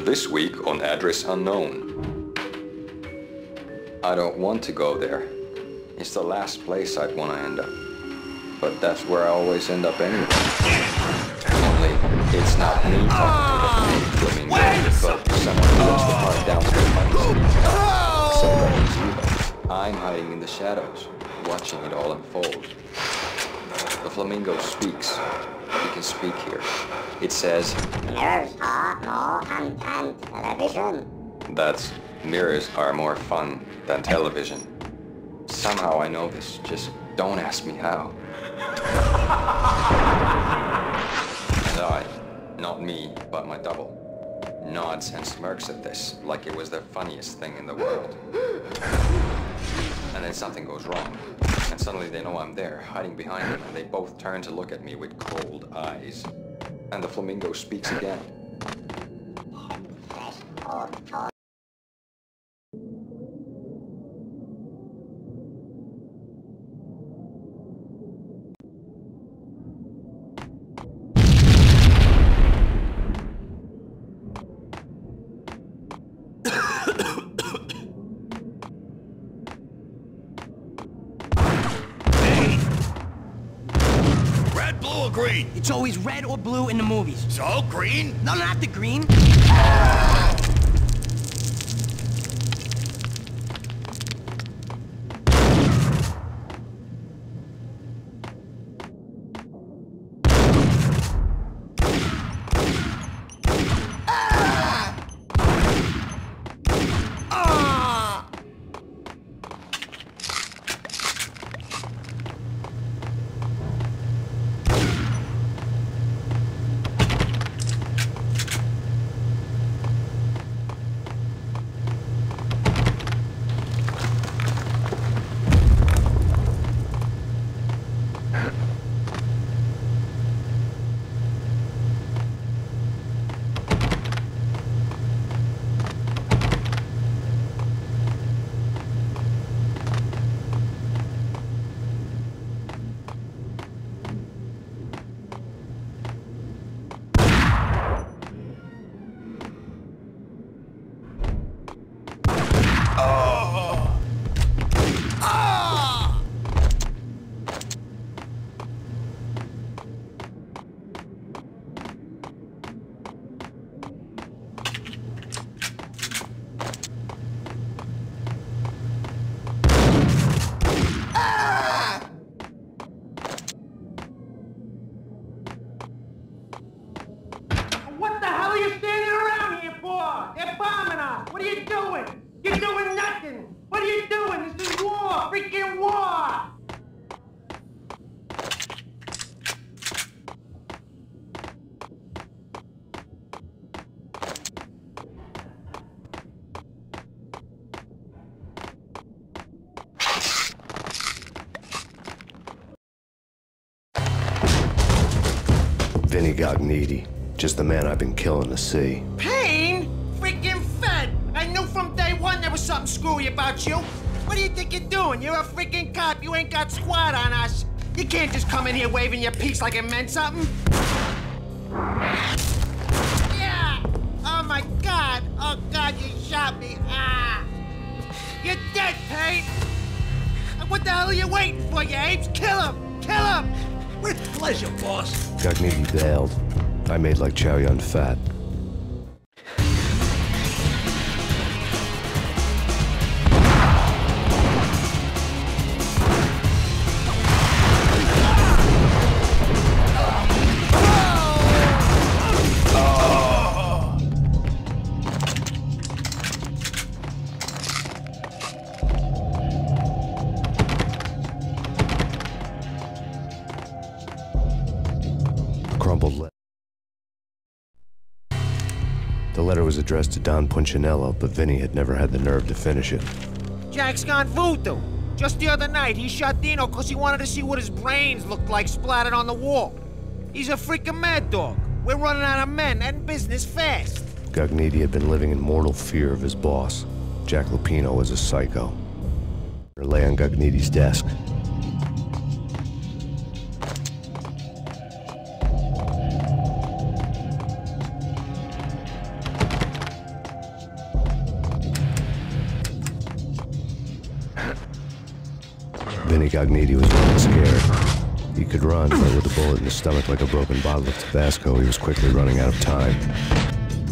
This week on Address Unknown. I don't want to go there. It's the last place I'd want to end up. But that's where I always end up anyway. Only, it's not me talking to the Wait, but someone who lives the park downstairs might see me. I'm hiding in the shadows, watching it all unfold. The flamingo speaks. He can speak here. It says, "Mirrors are more fun than television." That's, mirrors are more fun than television. Somehow I know this, just don't ask me how. And I, not me, but my double, nods and smirks at this, like it was the funniest thing in the world. And then something goes wrong, and suddenly they know I'm there, hiding behind them, and they both turn to look at me with cold eyes. And the flamingo speaks again. Green. It's always red or blue in the movies. So green? No, not the green. Ah! You're bombing us! What are you doing? You're doing nothing! What are you doing? This is war! Freaking war! Vinnie Gognitti, just the man I've been killing to see. Payne? Freaking fed! I knew from day one there was something screwy about you. What do you think you're doing? You're a freaking cop. You ain't got squad on us. You can't just come in here waving your piece like it meant something. Yeah! Oh my God! Oh God, you shot me! Ah! You're dead, Payne! What the hell are you waiting for, you apes? Kill him! Kill him! With pleasure, boss. Gognitti bailed. I made like cherry on fat. Addressed to Don Punchinello, but Vinnie had never had the nerve to finish it. Jack's gone voodoo. Just the other night, he shot Dino because he wanted to see what his brains looked like splattered on the wall. He's a freaking mad dog. We're running out of men and business fast. Gognitti had been living in mortal fear of his boss. Jack Lupino was a psycho. It lay on Gogniti's desk. Gognitti was really scared. He could run, but with a bullet in his stomach like a broken bottle of Tabasco, he was quickly running out of time.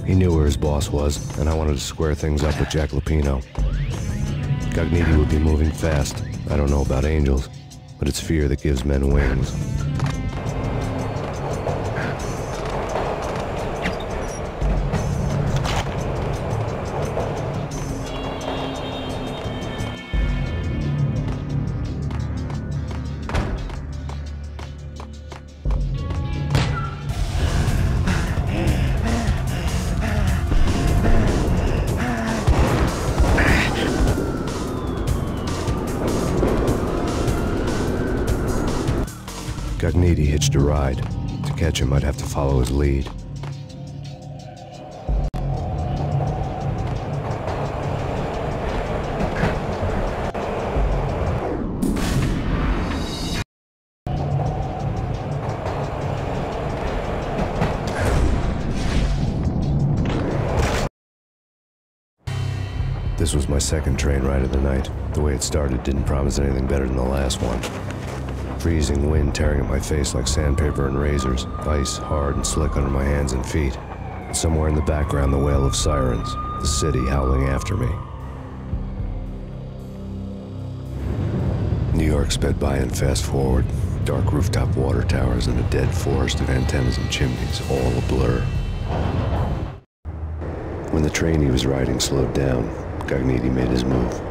He knew where his boss was, and I wanted to square things up with Jack Lupino. Gognitti would be moving fast. I don't know about angels, but it's fear that gives men wings. Gognitti hitched a ride. To catch him, I'd have to follow his lead. This was my second train ride of the night. The way it started didn't promise anything better than the last one. Freezing wind tearing at my face like sandpaper and razors, ice hard and slick under my hands and feet. Somewhere in the background, the wail of sirens, the city howling after me. New York sped by and fast forward, dark rooftop water towers and a dead forest of antennas and chimneys, all a blur. When the train he was riding slowed down, Gognitti made his move.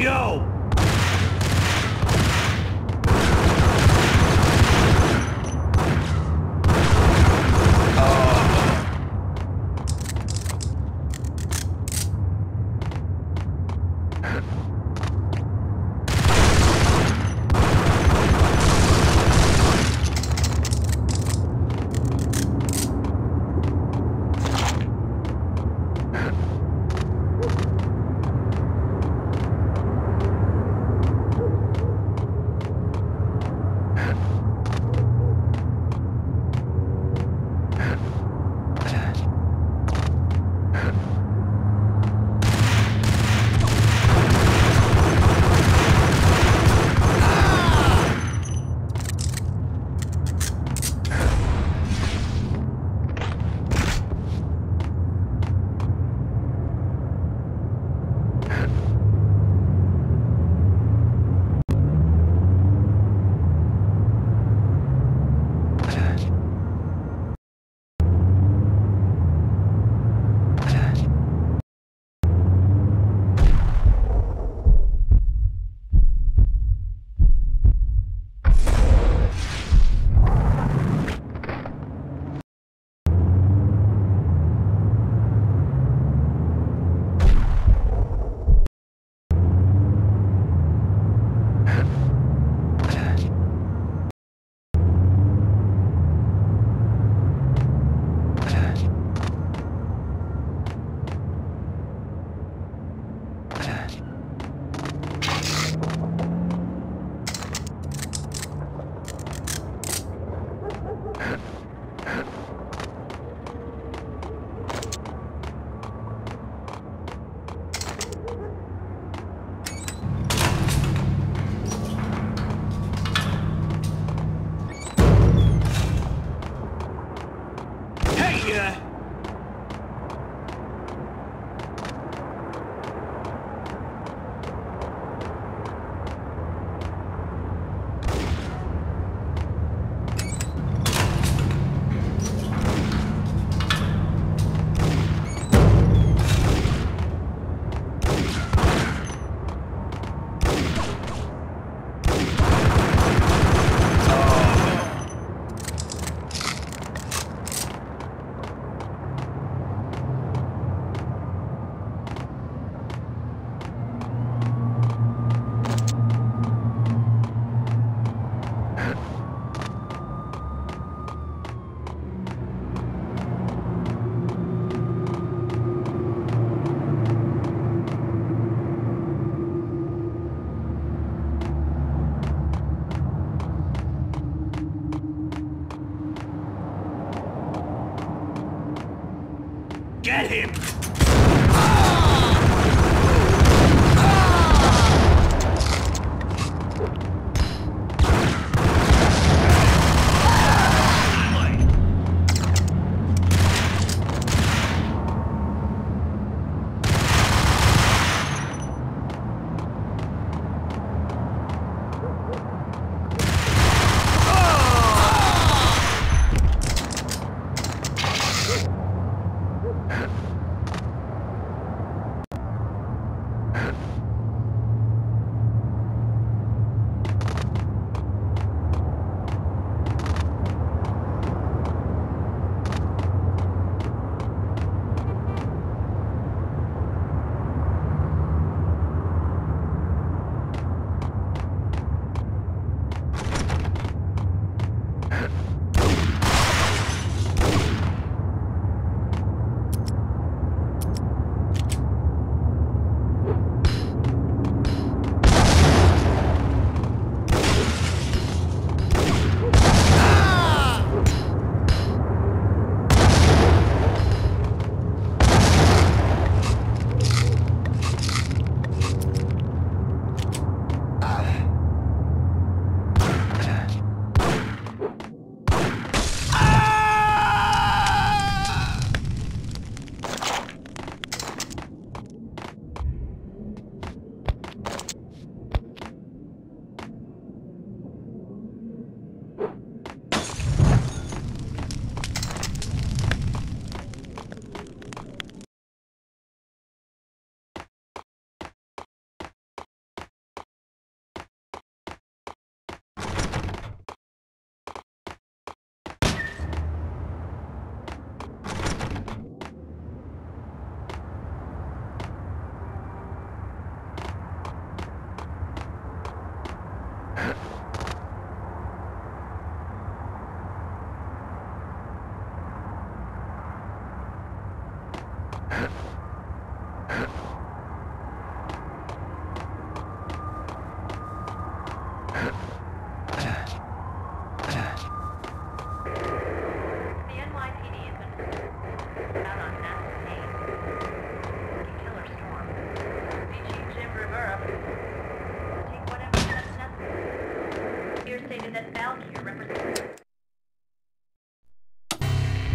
Yo!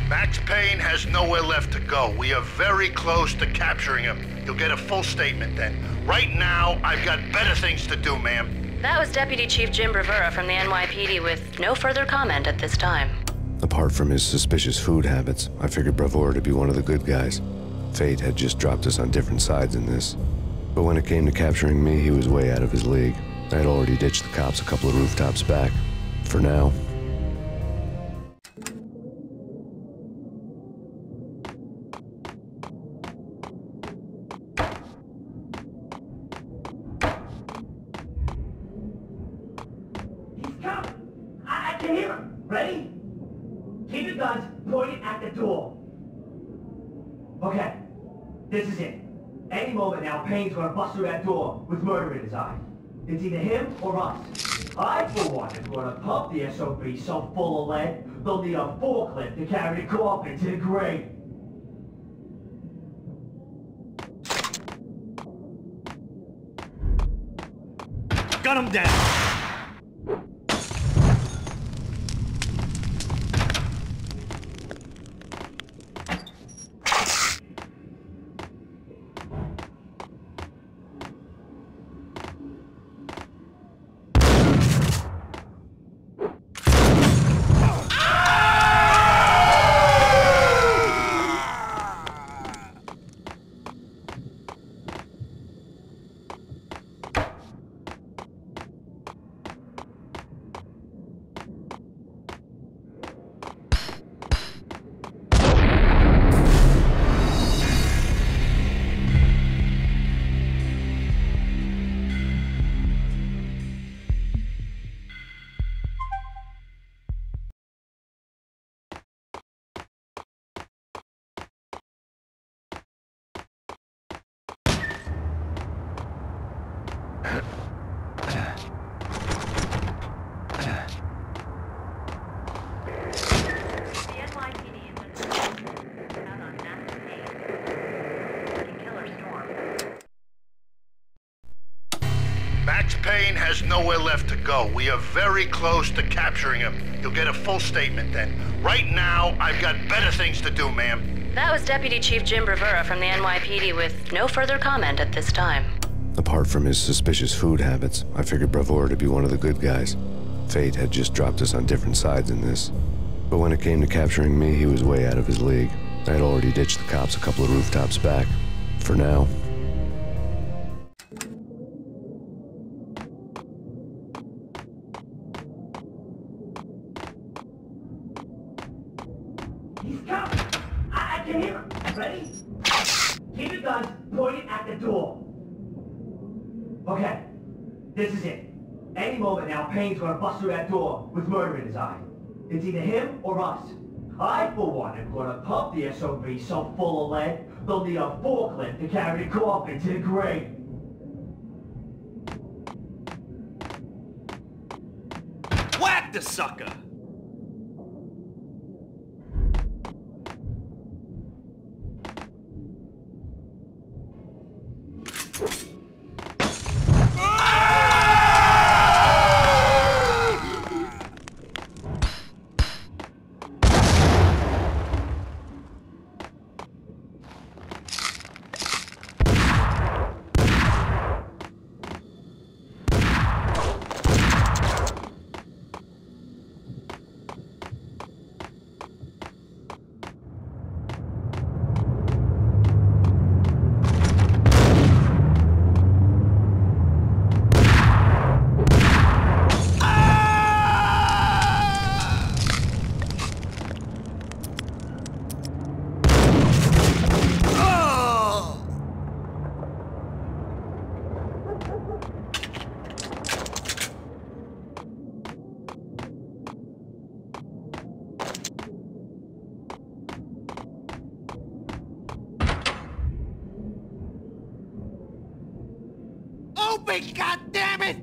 Max Payne has nowhere left to go. We are very close to capturing him. You'll get a full statement then. Right now, I've got better things to do, ma'am. That was Deputy Chief Jim Bravura from the N Y P D with no further comment at this time. Apart from his suspicious food habits, I figured Bravura to be one of the good guys. Fate had just dropped us on different sides in this. But when it came to capturing me, he was way out of his league. I had already ditched the cops a couple of rooftops back. For now. Gonna bust through that door with murder in his eye. It's either him or us. I, for one, am gonna pump the S O B so full of lead, they'll need a forklift to carry the coffin to the grave. Gun him down! There's nowhere left to go. We are very close to capturing him. You'll get a full statement then. Right now, I've got better things to do, ma'am. That was Deputy Chief Jim Bravura from the N Y P D with no further comment at this time. Apart from his suspicious food habits, I figured Bravura to be one of the good guys. Fate had just dropped us on different sides in this. But when it came to capturing me, he was way out of his league. I had already ditched the cops a couple of rooftops back. For now. Payne's gonna bust through that door with murder in his eye. It's either him or us. I, for one, am gonna pump the S O B so full of lead, they'll need a forklift to carry the coffin to the grave. Whack the sucker! moving, goddammit!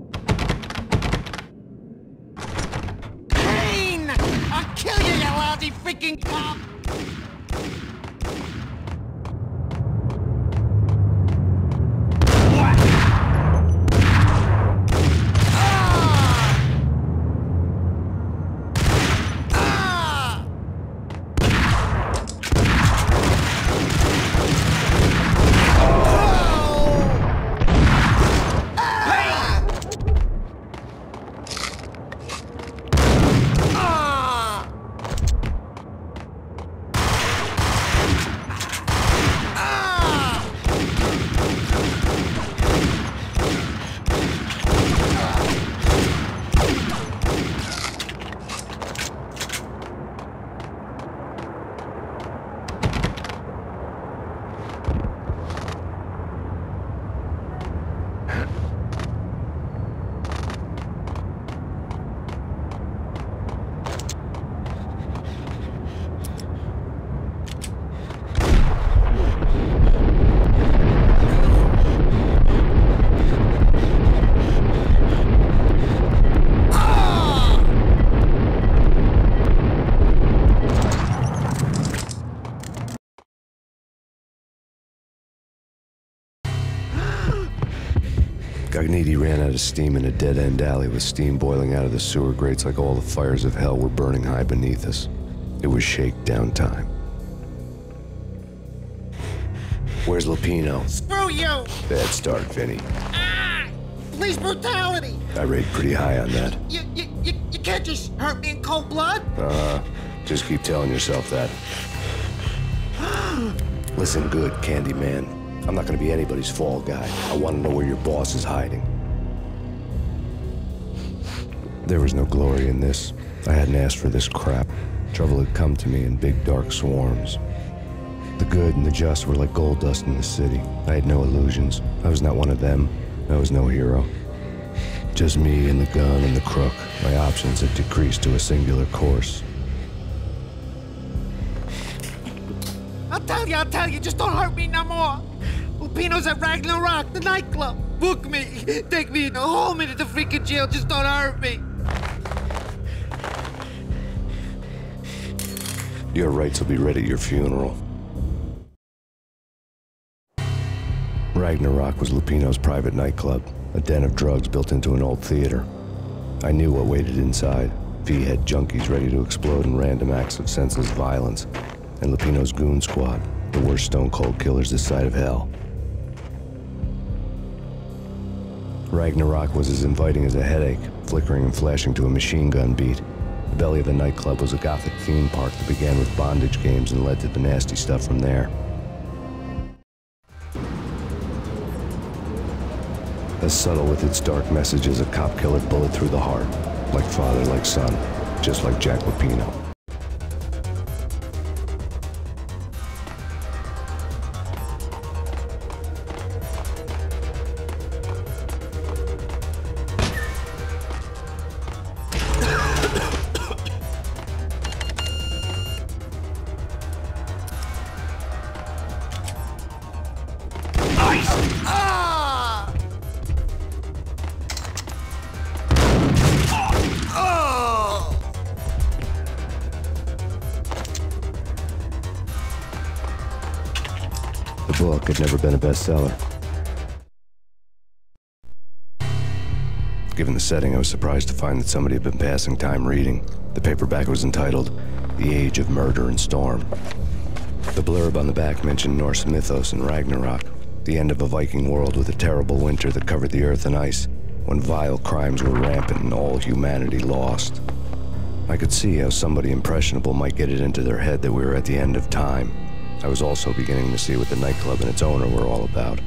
Payne! I'll kill you, you lousy freaking cop! Gognitti ran out of steam in a dead-end alley with steam boiling out of the sewer grates like all the fires of hell were burning high beneath us. It was shakedown time. Where's Lupino? Screw you! Bad start, Vinny. Ah! Police brutality! I rate pretty high on that. You, you, you, you can't just hurt me in cold blood? Uh, just keep telling yourself that. Listen good, Candyman. I'm not gonna be anybody's fall guy. I wanna know where your boss is hiding. There was no glory in this. I hadn't asked for this crap. Trouble had come to me in big dark swarms. The good and the just were like gold dust in the city. I had no illusions. I was not one of them. I was no hero. Just me and the gun and the crook. My options had decreased to a singular course. I'll tell you, I'll tell you, just don't hurt me no more. Lupino's at Ragnarok, the nightclub. Book me. Take me in the whole minute to freaking jail. Just don't hurt me. Your rights will be read at your funeral. Ragnarok was Lupino's private nightclub, a den of drugs built into an old theater. I knew what waited inside. V had junkies ready to explode in random acts of senseless violence, and Lupino's goon squad, the worst stone-cold killers this side of hell. Ragnarok was as inviting as a headache, flickering and flashing to a machine gun beat. The belly of the nightclub was a gothic theme park that began with bondage games and led to the nasty stuff from there. As subtle with its dark message as a cop-killer bullet through the heart, like father, like son, just like Jack Lupino. Never been a bestseller. Given the setting, I was surprised to find that somebody had been passing time reading. The paperback was entitled The Age of Murder and Storm. The blurb on the back mentioned Norse mythos and Ragnarok, the end of a Viking world with a terrible winter that covered the earth in ice, when vile crimes were rampant and all humanity lost. I could see how somebody impressionable might get it into their head that we were at the end of time. I was also beginning to see what the nightclub and its owner were all about.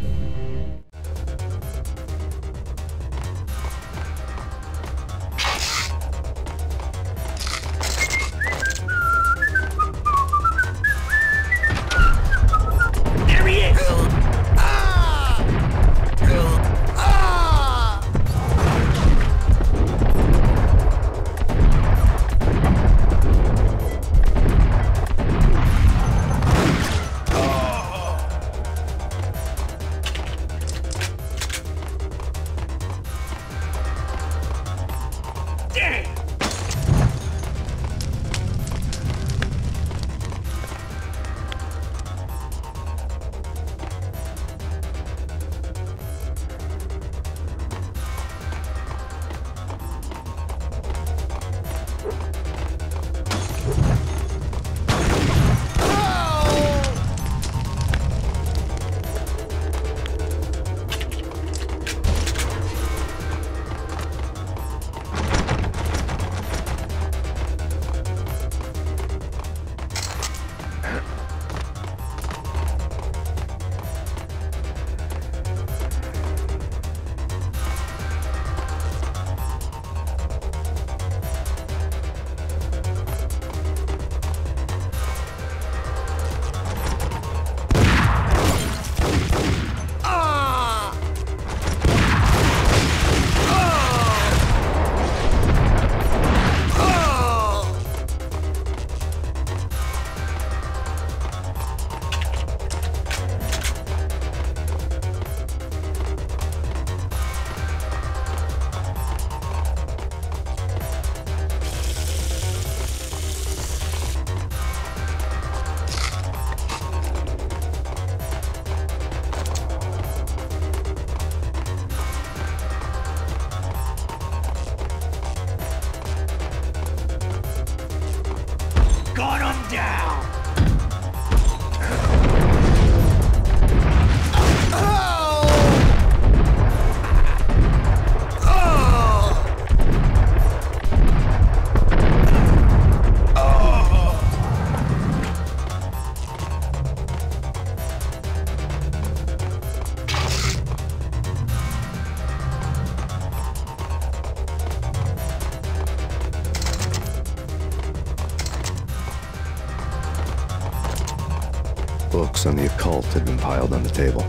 books on the occult had been piled on the table.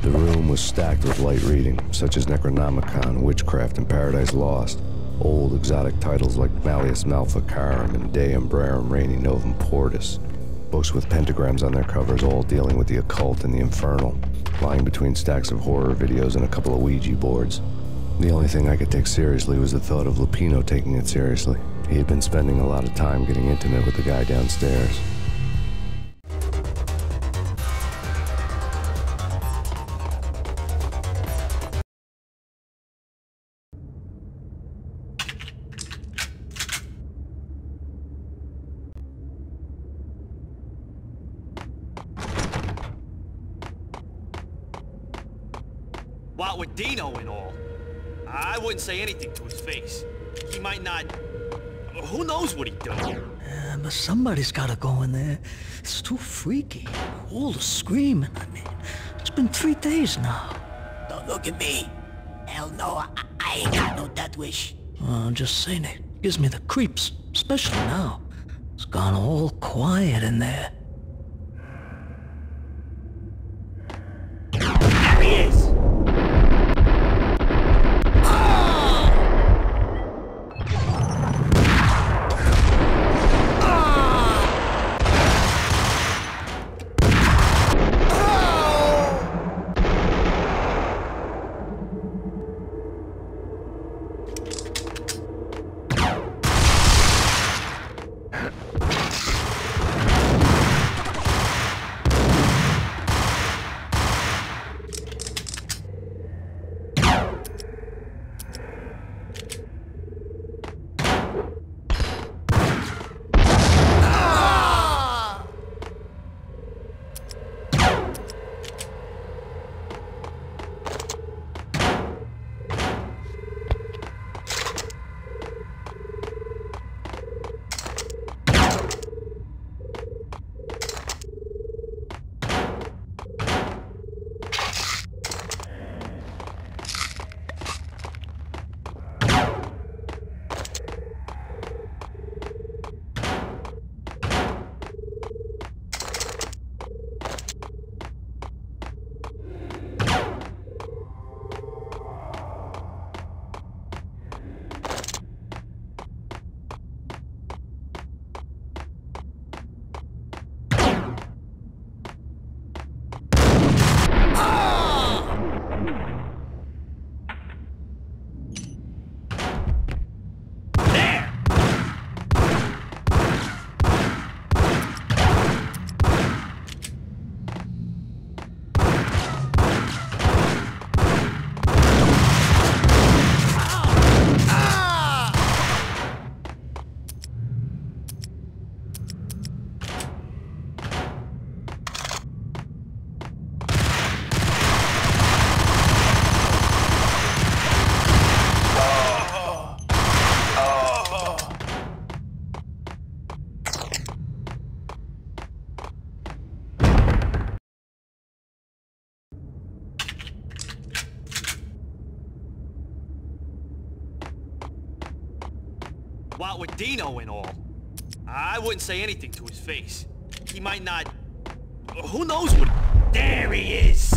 The room was stacked with light reading, such as Necronomicon, Witchcraft, and Paradise Lost. Old exotic titles like Malleus Maleficarum and De Umbrarum Reini Novum Portus. Books with pentagrams on their covers, all dealing with the occult and the infernal, lying between stacks of horror videos and a couple of Ouija boards. The only thing I could take seriously was the thought of Lupino taking it seriously. He had been spending a lot of time getting intimate with the guy downstairs. What with Dino and all, I wouldn't say anything to his face. He might not... Who knows what he'd do? Yeah, but somebody's gotta go in there. It's too freaky. All the screaming, I mean. It's been three days now. Don't look at me. Hell no, I, I ain't got no death wish. Well, I'm just saying it. Gives me the creeps, especially now. It's gone all quiet in there. There he is! What with Dino and all, I wouldn't say anything to his face. He might not... Who knows what... There he is!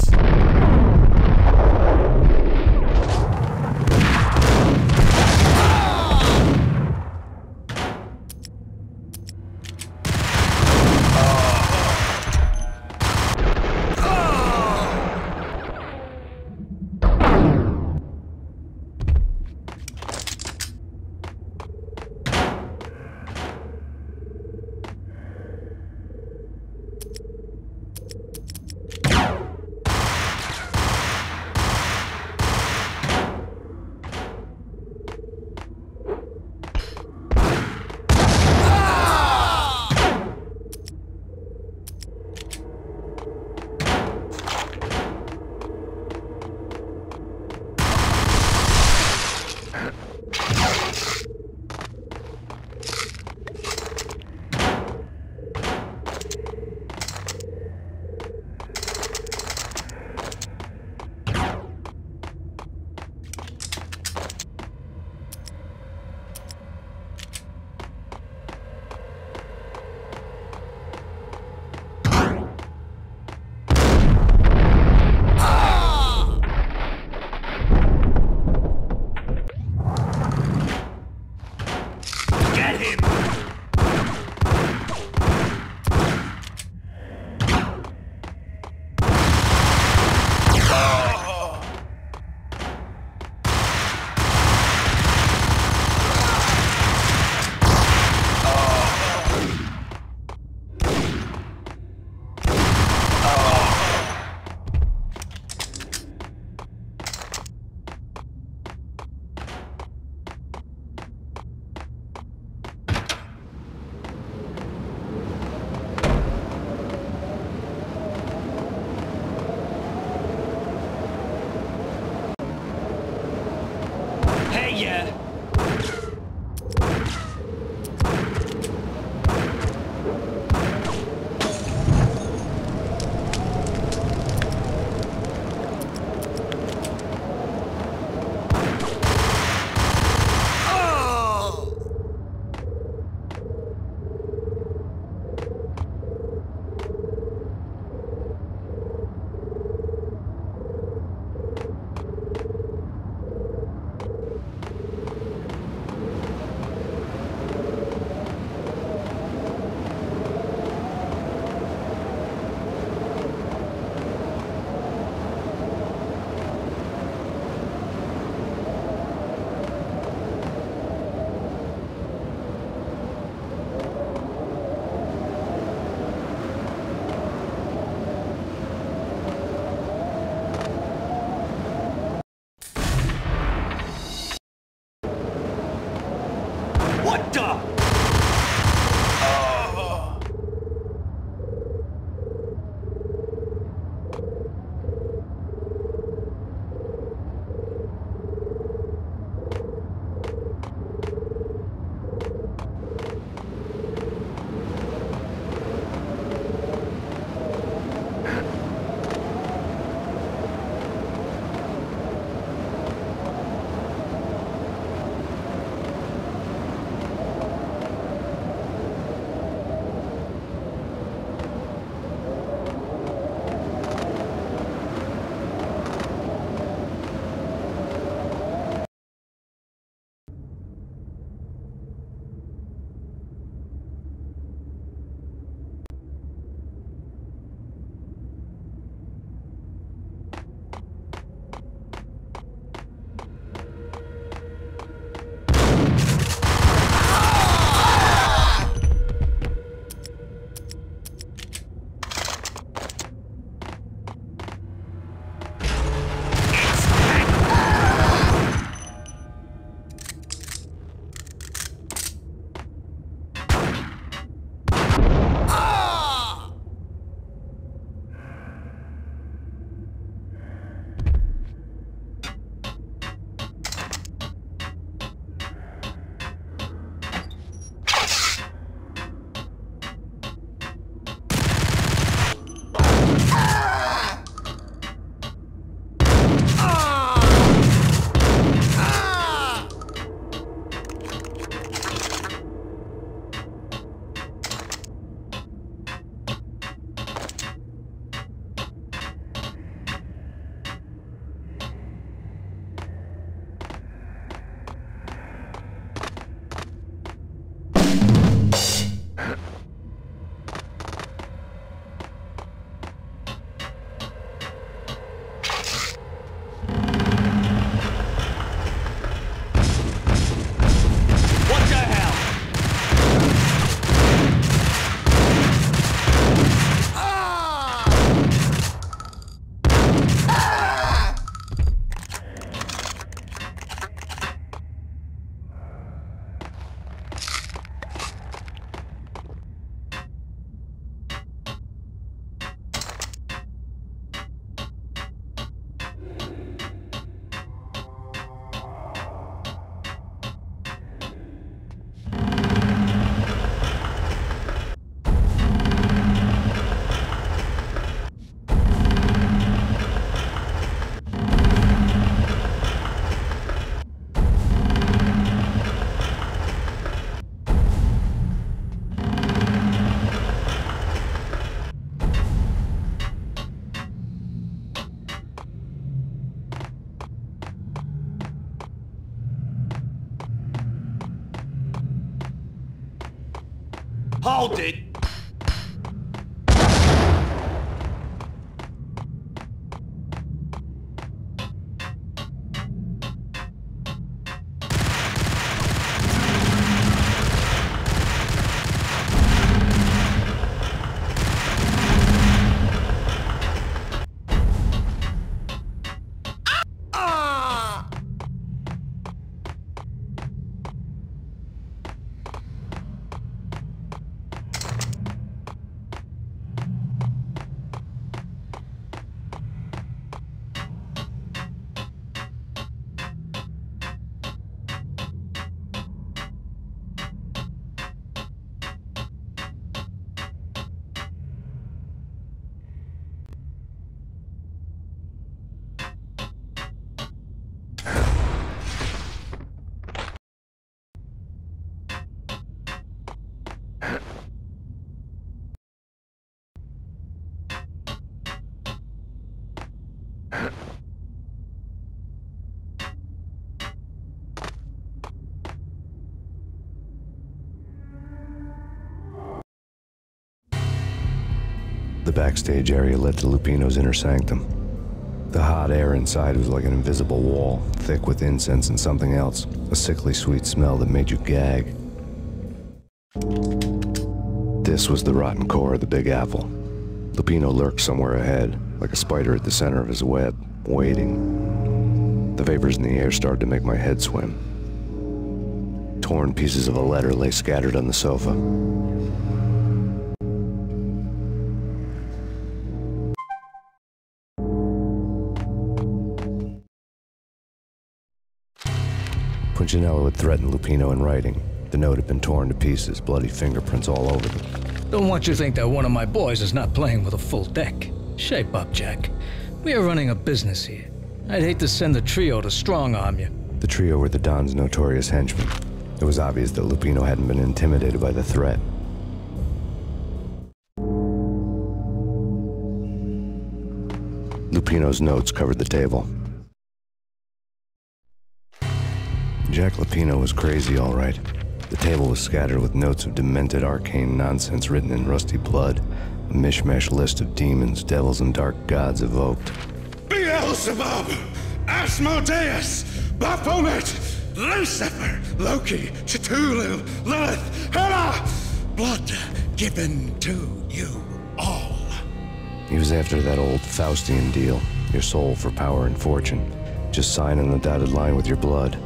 all did. The backstage area led to Lupino's inner sanctum. The hot air inside was like an invisible wall, thick with incense and something else, a sickly sweet smell that made you gag. This was the rotten core of the Big Apple. Lupino lurked somewhere ahead, like a spider at the center of his web, waiting. The vapors in the air started to make my head swim. Torn pieces of a letter lay scattered on the sofa. Punchinello had threatened Lupino in writing. The note had been torn to pieces, bloody fingerprints all over them. Don't want you to think that one of my boys is not playing with a full deck. Shape up, Jack. We are running a business here. I'd hate to send the trio to strong-arm you. The trio were the Don's notorious henchmen. It was obvious that Lupino hadn't been intimidated by the threat. Lupino's notes covered the table. Jack Lupino was crazy, all right. The table was scattered with notes of demented arcane nonsense written in rusty blood, a mishmash list of demons, devils, and dark gods evoked. Beelzebub! Asmodeus! Baphomet! Lucifer! Loki! Cthulhu! Lilith! Hela! Blood given to you all. He was after that old Faustian deal, your soul for power and fortune. Just sign on the dotted line with your blood.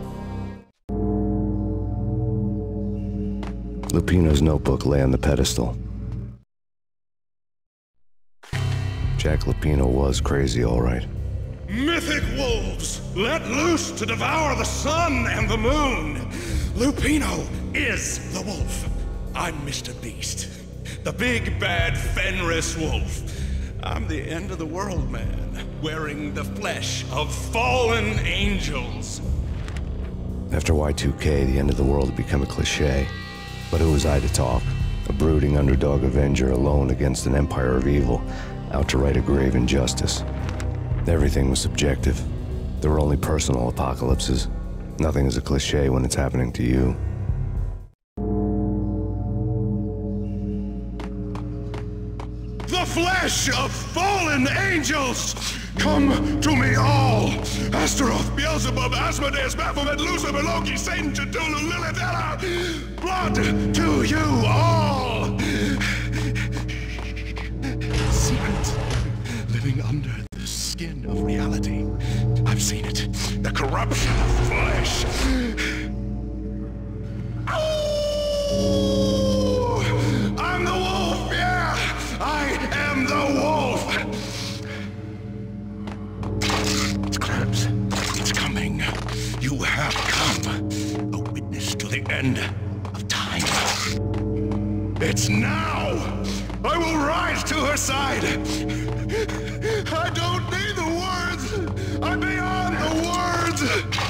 Lupino's notebook lay on the pedestal. Jack Lupino was crazy, all right. Mythic wolves, let loose to devour the sun and the moon. Lupino is the wolf. I'm Mister Beast, the big bad Fenris wolf. I'm the end of the world man, wearing the flesh of fallen angels. After Y two K, the end of the world had become a cliché. But who was I to talk? A brooding underdog avenger alone against an empire of evil, out to right a grave injustice. Everything was subjective. There were only personal apocalypses. Nothing is a cliché when it's happening to you. The flesh of fallen angels! Come to me all! Astaroth, Beelzebub, Asmodeus, Baphomet, Lucifer, Loki, Satan, Cthulhu, Lilith, Hela! Blood to you all! Secret, living under the skin of reality. I've seen it. The corruption of flesh. Oh, I'm the wolf, yeah! I am the wolf! It's coming. You have come. A witness to the end of time. It's now! I will rise to her side! I don't need the words! I'm beyond the words!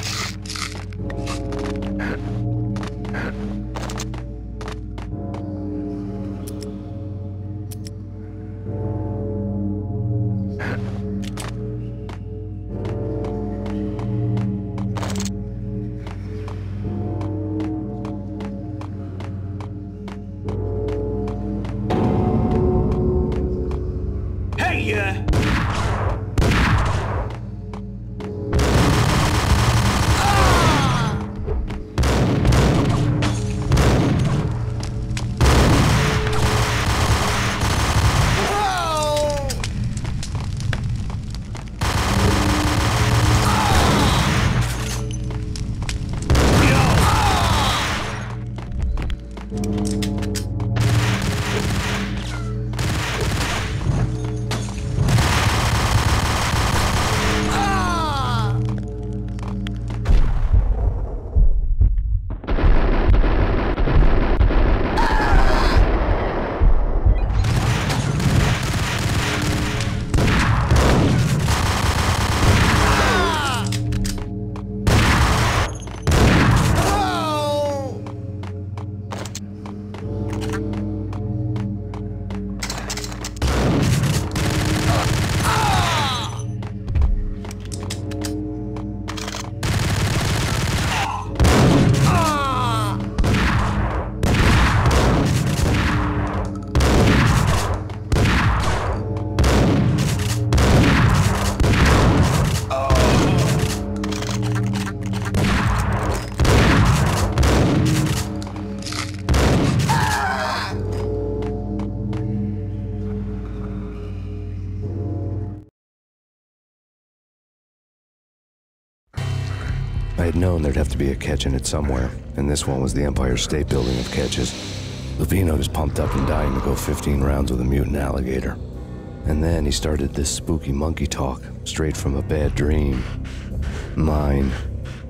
I had known there'd have to be a catch in it somewhere, and this one was the Empire State Building of catches. Lupino was pumped up and dying to go fifteen rounds with a mutant alligator. And then he started this spooky monkey talk, straight from a bad dream. Mine.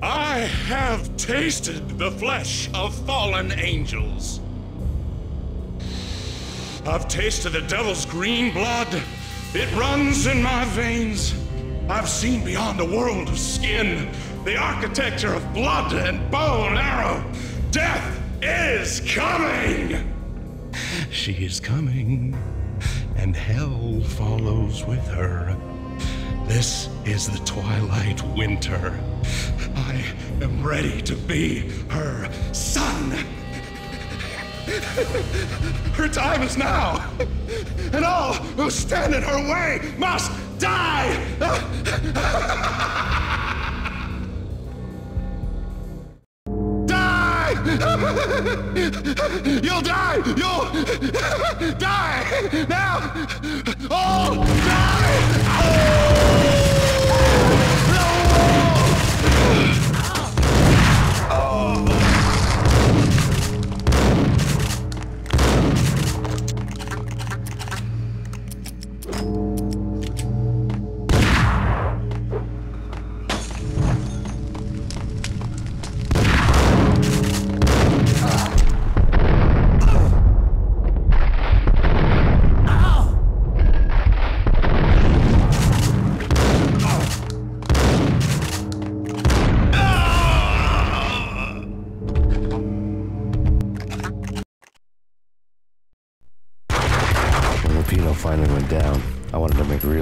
I have tasted the flesh of fallen angels. I've tasted the devil's green blood. It runs in my veins. I've seen beyond the world of skin, the architecture of blood and bow and arrow. Death is coming! She is coming, and hell follows with her. This is the twilight winter. I am ready to be her son. Her time is now, and all who stand in her way must die! Die! You'll die! You'll die! Now! All die! Oh!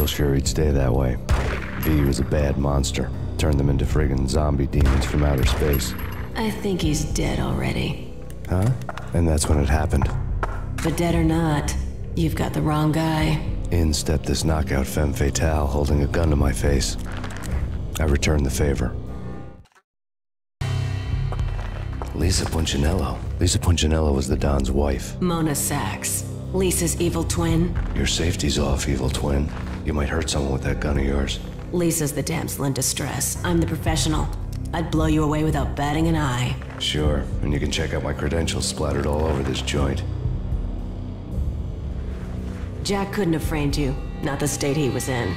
Sure he'd stay that way. V was a bad monster. Turned them into friggin' zombie demons from outer space. I think he's dead already. Huh? And that's when it happened. But dead or not, you've got the wrong guy. In stepped this knockout femme fatale holding a gun to my face. I returned the favor. Lisa Punchinello. Lisa Punchinello was the Don's wife. Mona Sachs. Lisa's evil twin. Your safety's off, evil twin. You might hurt someone with that gun of yours. Lisa's the damsel in distress. I'm the professional. I'd blow you away without batting an eye. Sure, and you can check out my credentials splattered all over this joint. Jack couldn't have framed you. Not the state he was in.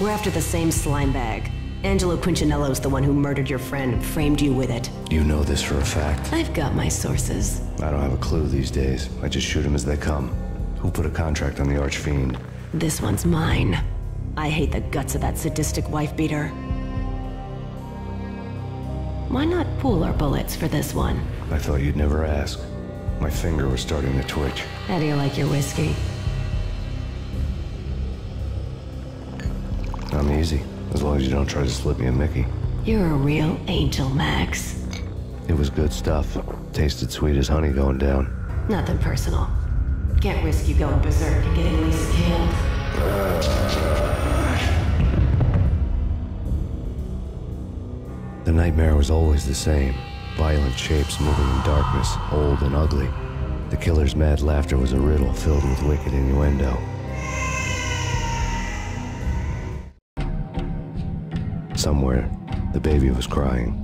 We're after the same slime bag. Angelo Punchinello's the one who murdered your friend and framed you with it. You know this for a fact? I've got my sources. I don't have a clue these days. I just shoot them as they come. Who put a contract on the Archfiend? This one's mine. I hate the guts of that sadistic wife-beater. Why not pool our bullets for this one? I thought you'd never ask. My finger was starting to twitch. How do you like your whiskey? I'm easy, as long as you don't try to slip me a Mickey. You're a real angel, Max. It was good stuff. Tasted sweet as honey going down. Nothing personal. Can't risk you going berserk and getting Lisa killed. The nightmare was always the same. Violent shapes moving in darkness, old and ugly. The killer's mad laughter was a riddle filled with wicked innuendo. Somewhere, the baby was crying.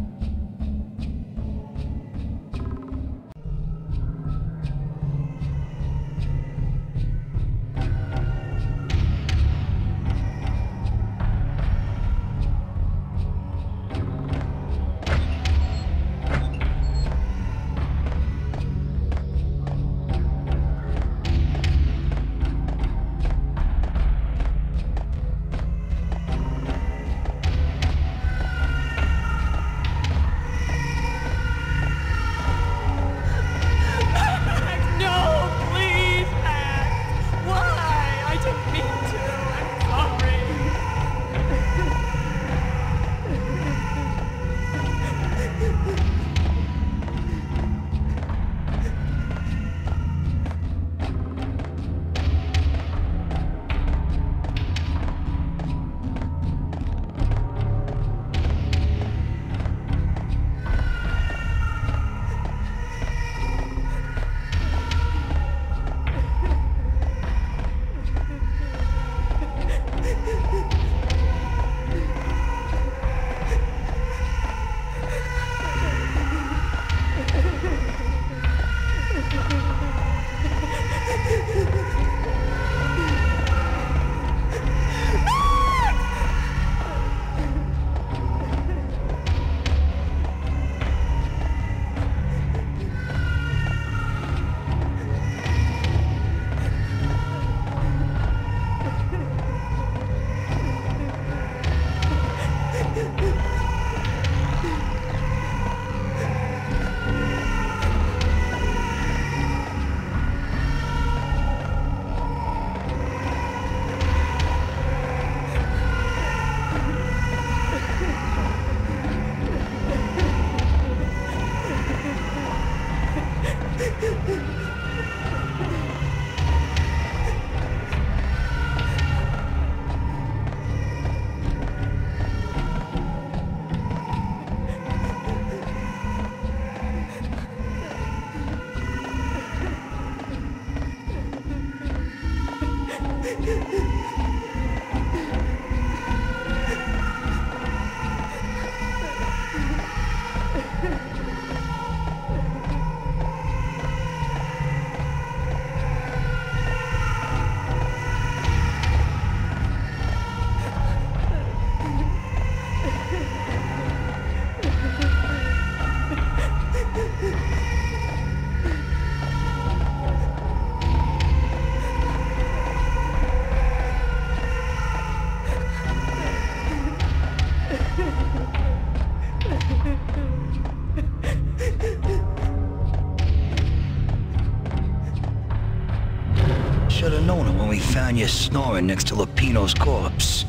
You're snoring next to Lupino's corpse.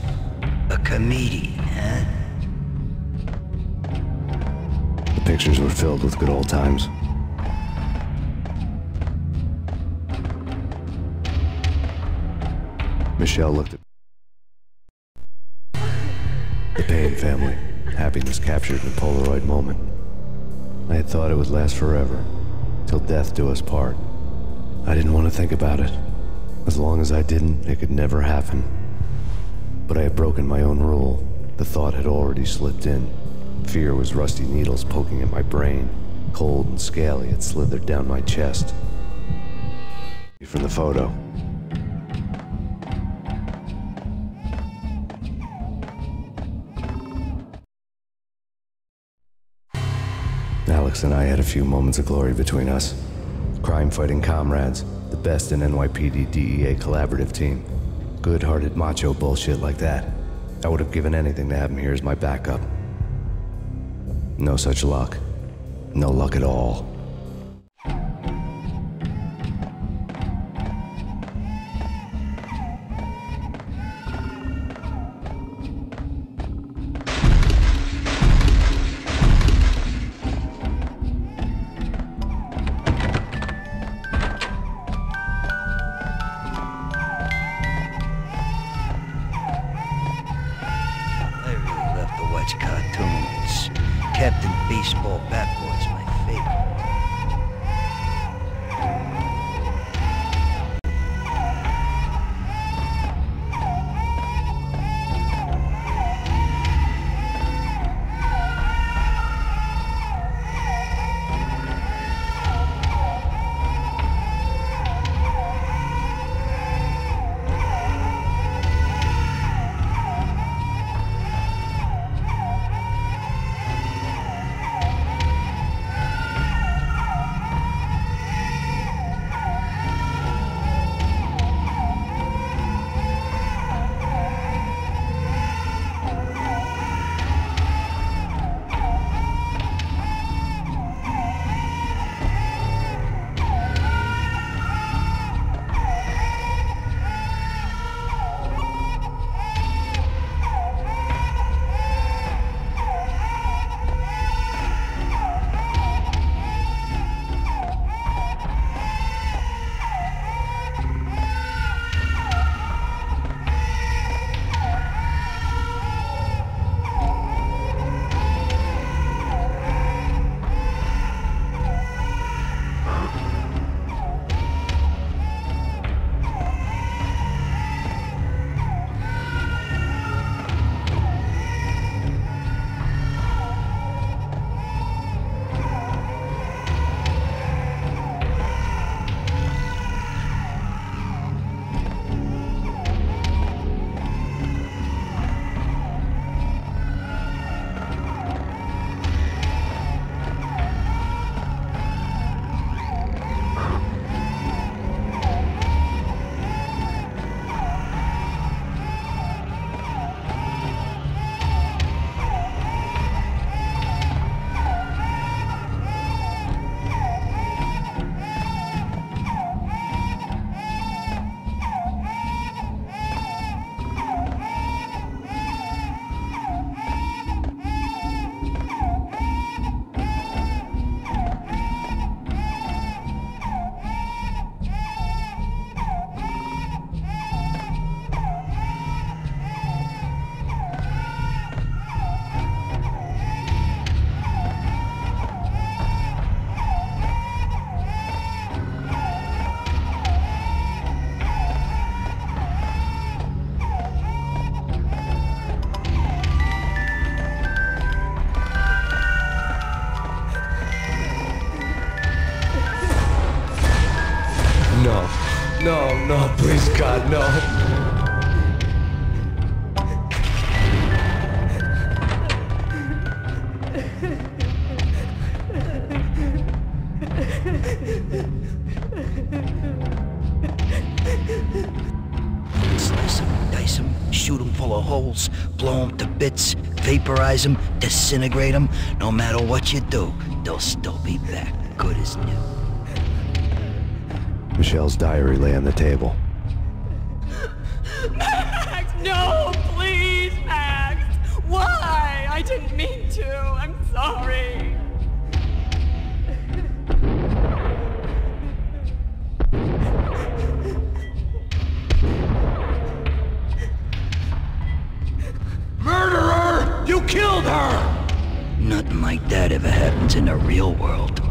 A comedian, huh? The pictures were filled with good old times. Michelle looked at the Payne family, happiness captured in a Polaroid moment. I had thought it would last forever, till death do us part. I didn't want to think about it. As long as I didn't, it could never happen. But I had broken my own rule. The thought had already slipped in. Fear was rusty needles poking at my brain. Cold and scaly, it slithered down my chest. From the photo. Alex and I had a few moments of glory between us. Crime-fighting comrades. The best in N Y P D D E A collaborative team. Good-hearted macho bullshit like that. I would have given anything to have him here as my backup. No such luck. No luck at all. No. Slice them, dice them, shoot them full of holes, blow them to bits, vaporize them, disintegrate them. No matter what you do, they'll still be back, good as new. Michelle's diary lay on the table. Max, no, please, Max. Why? I didn't mean to. I'm sorry. Murderer! You killed her! Nothing like that ever happens in the real world.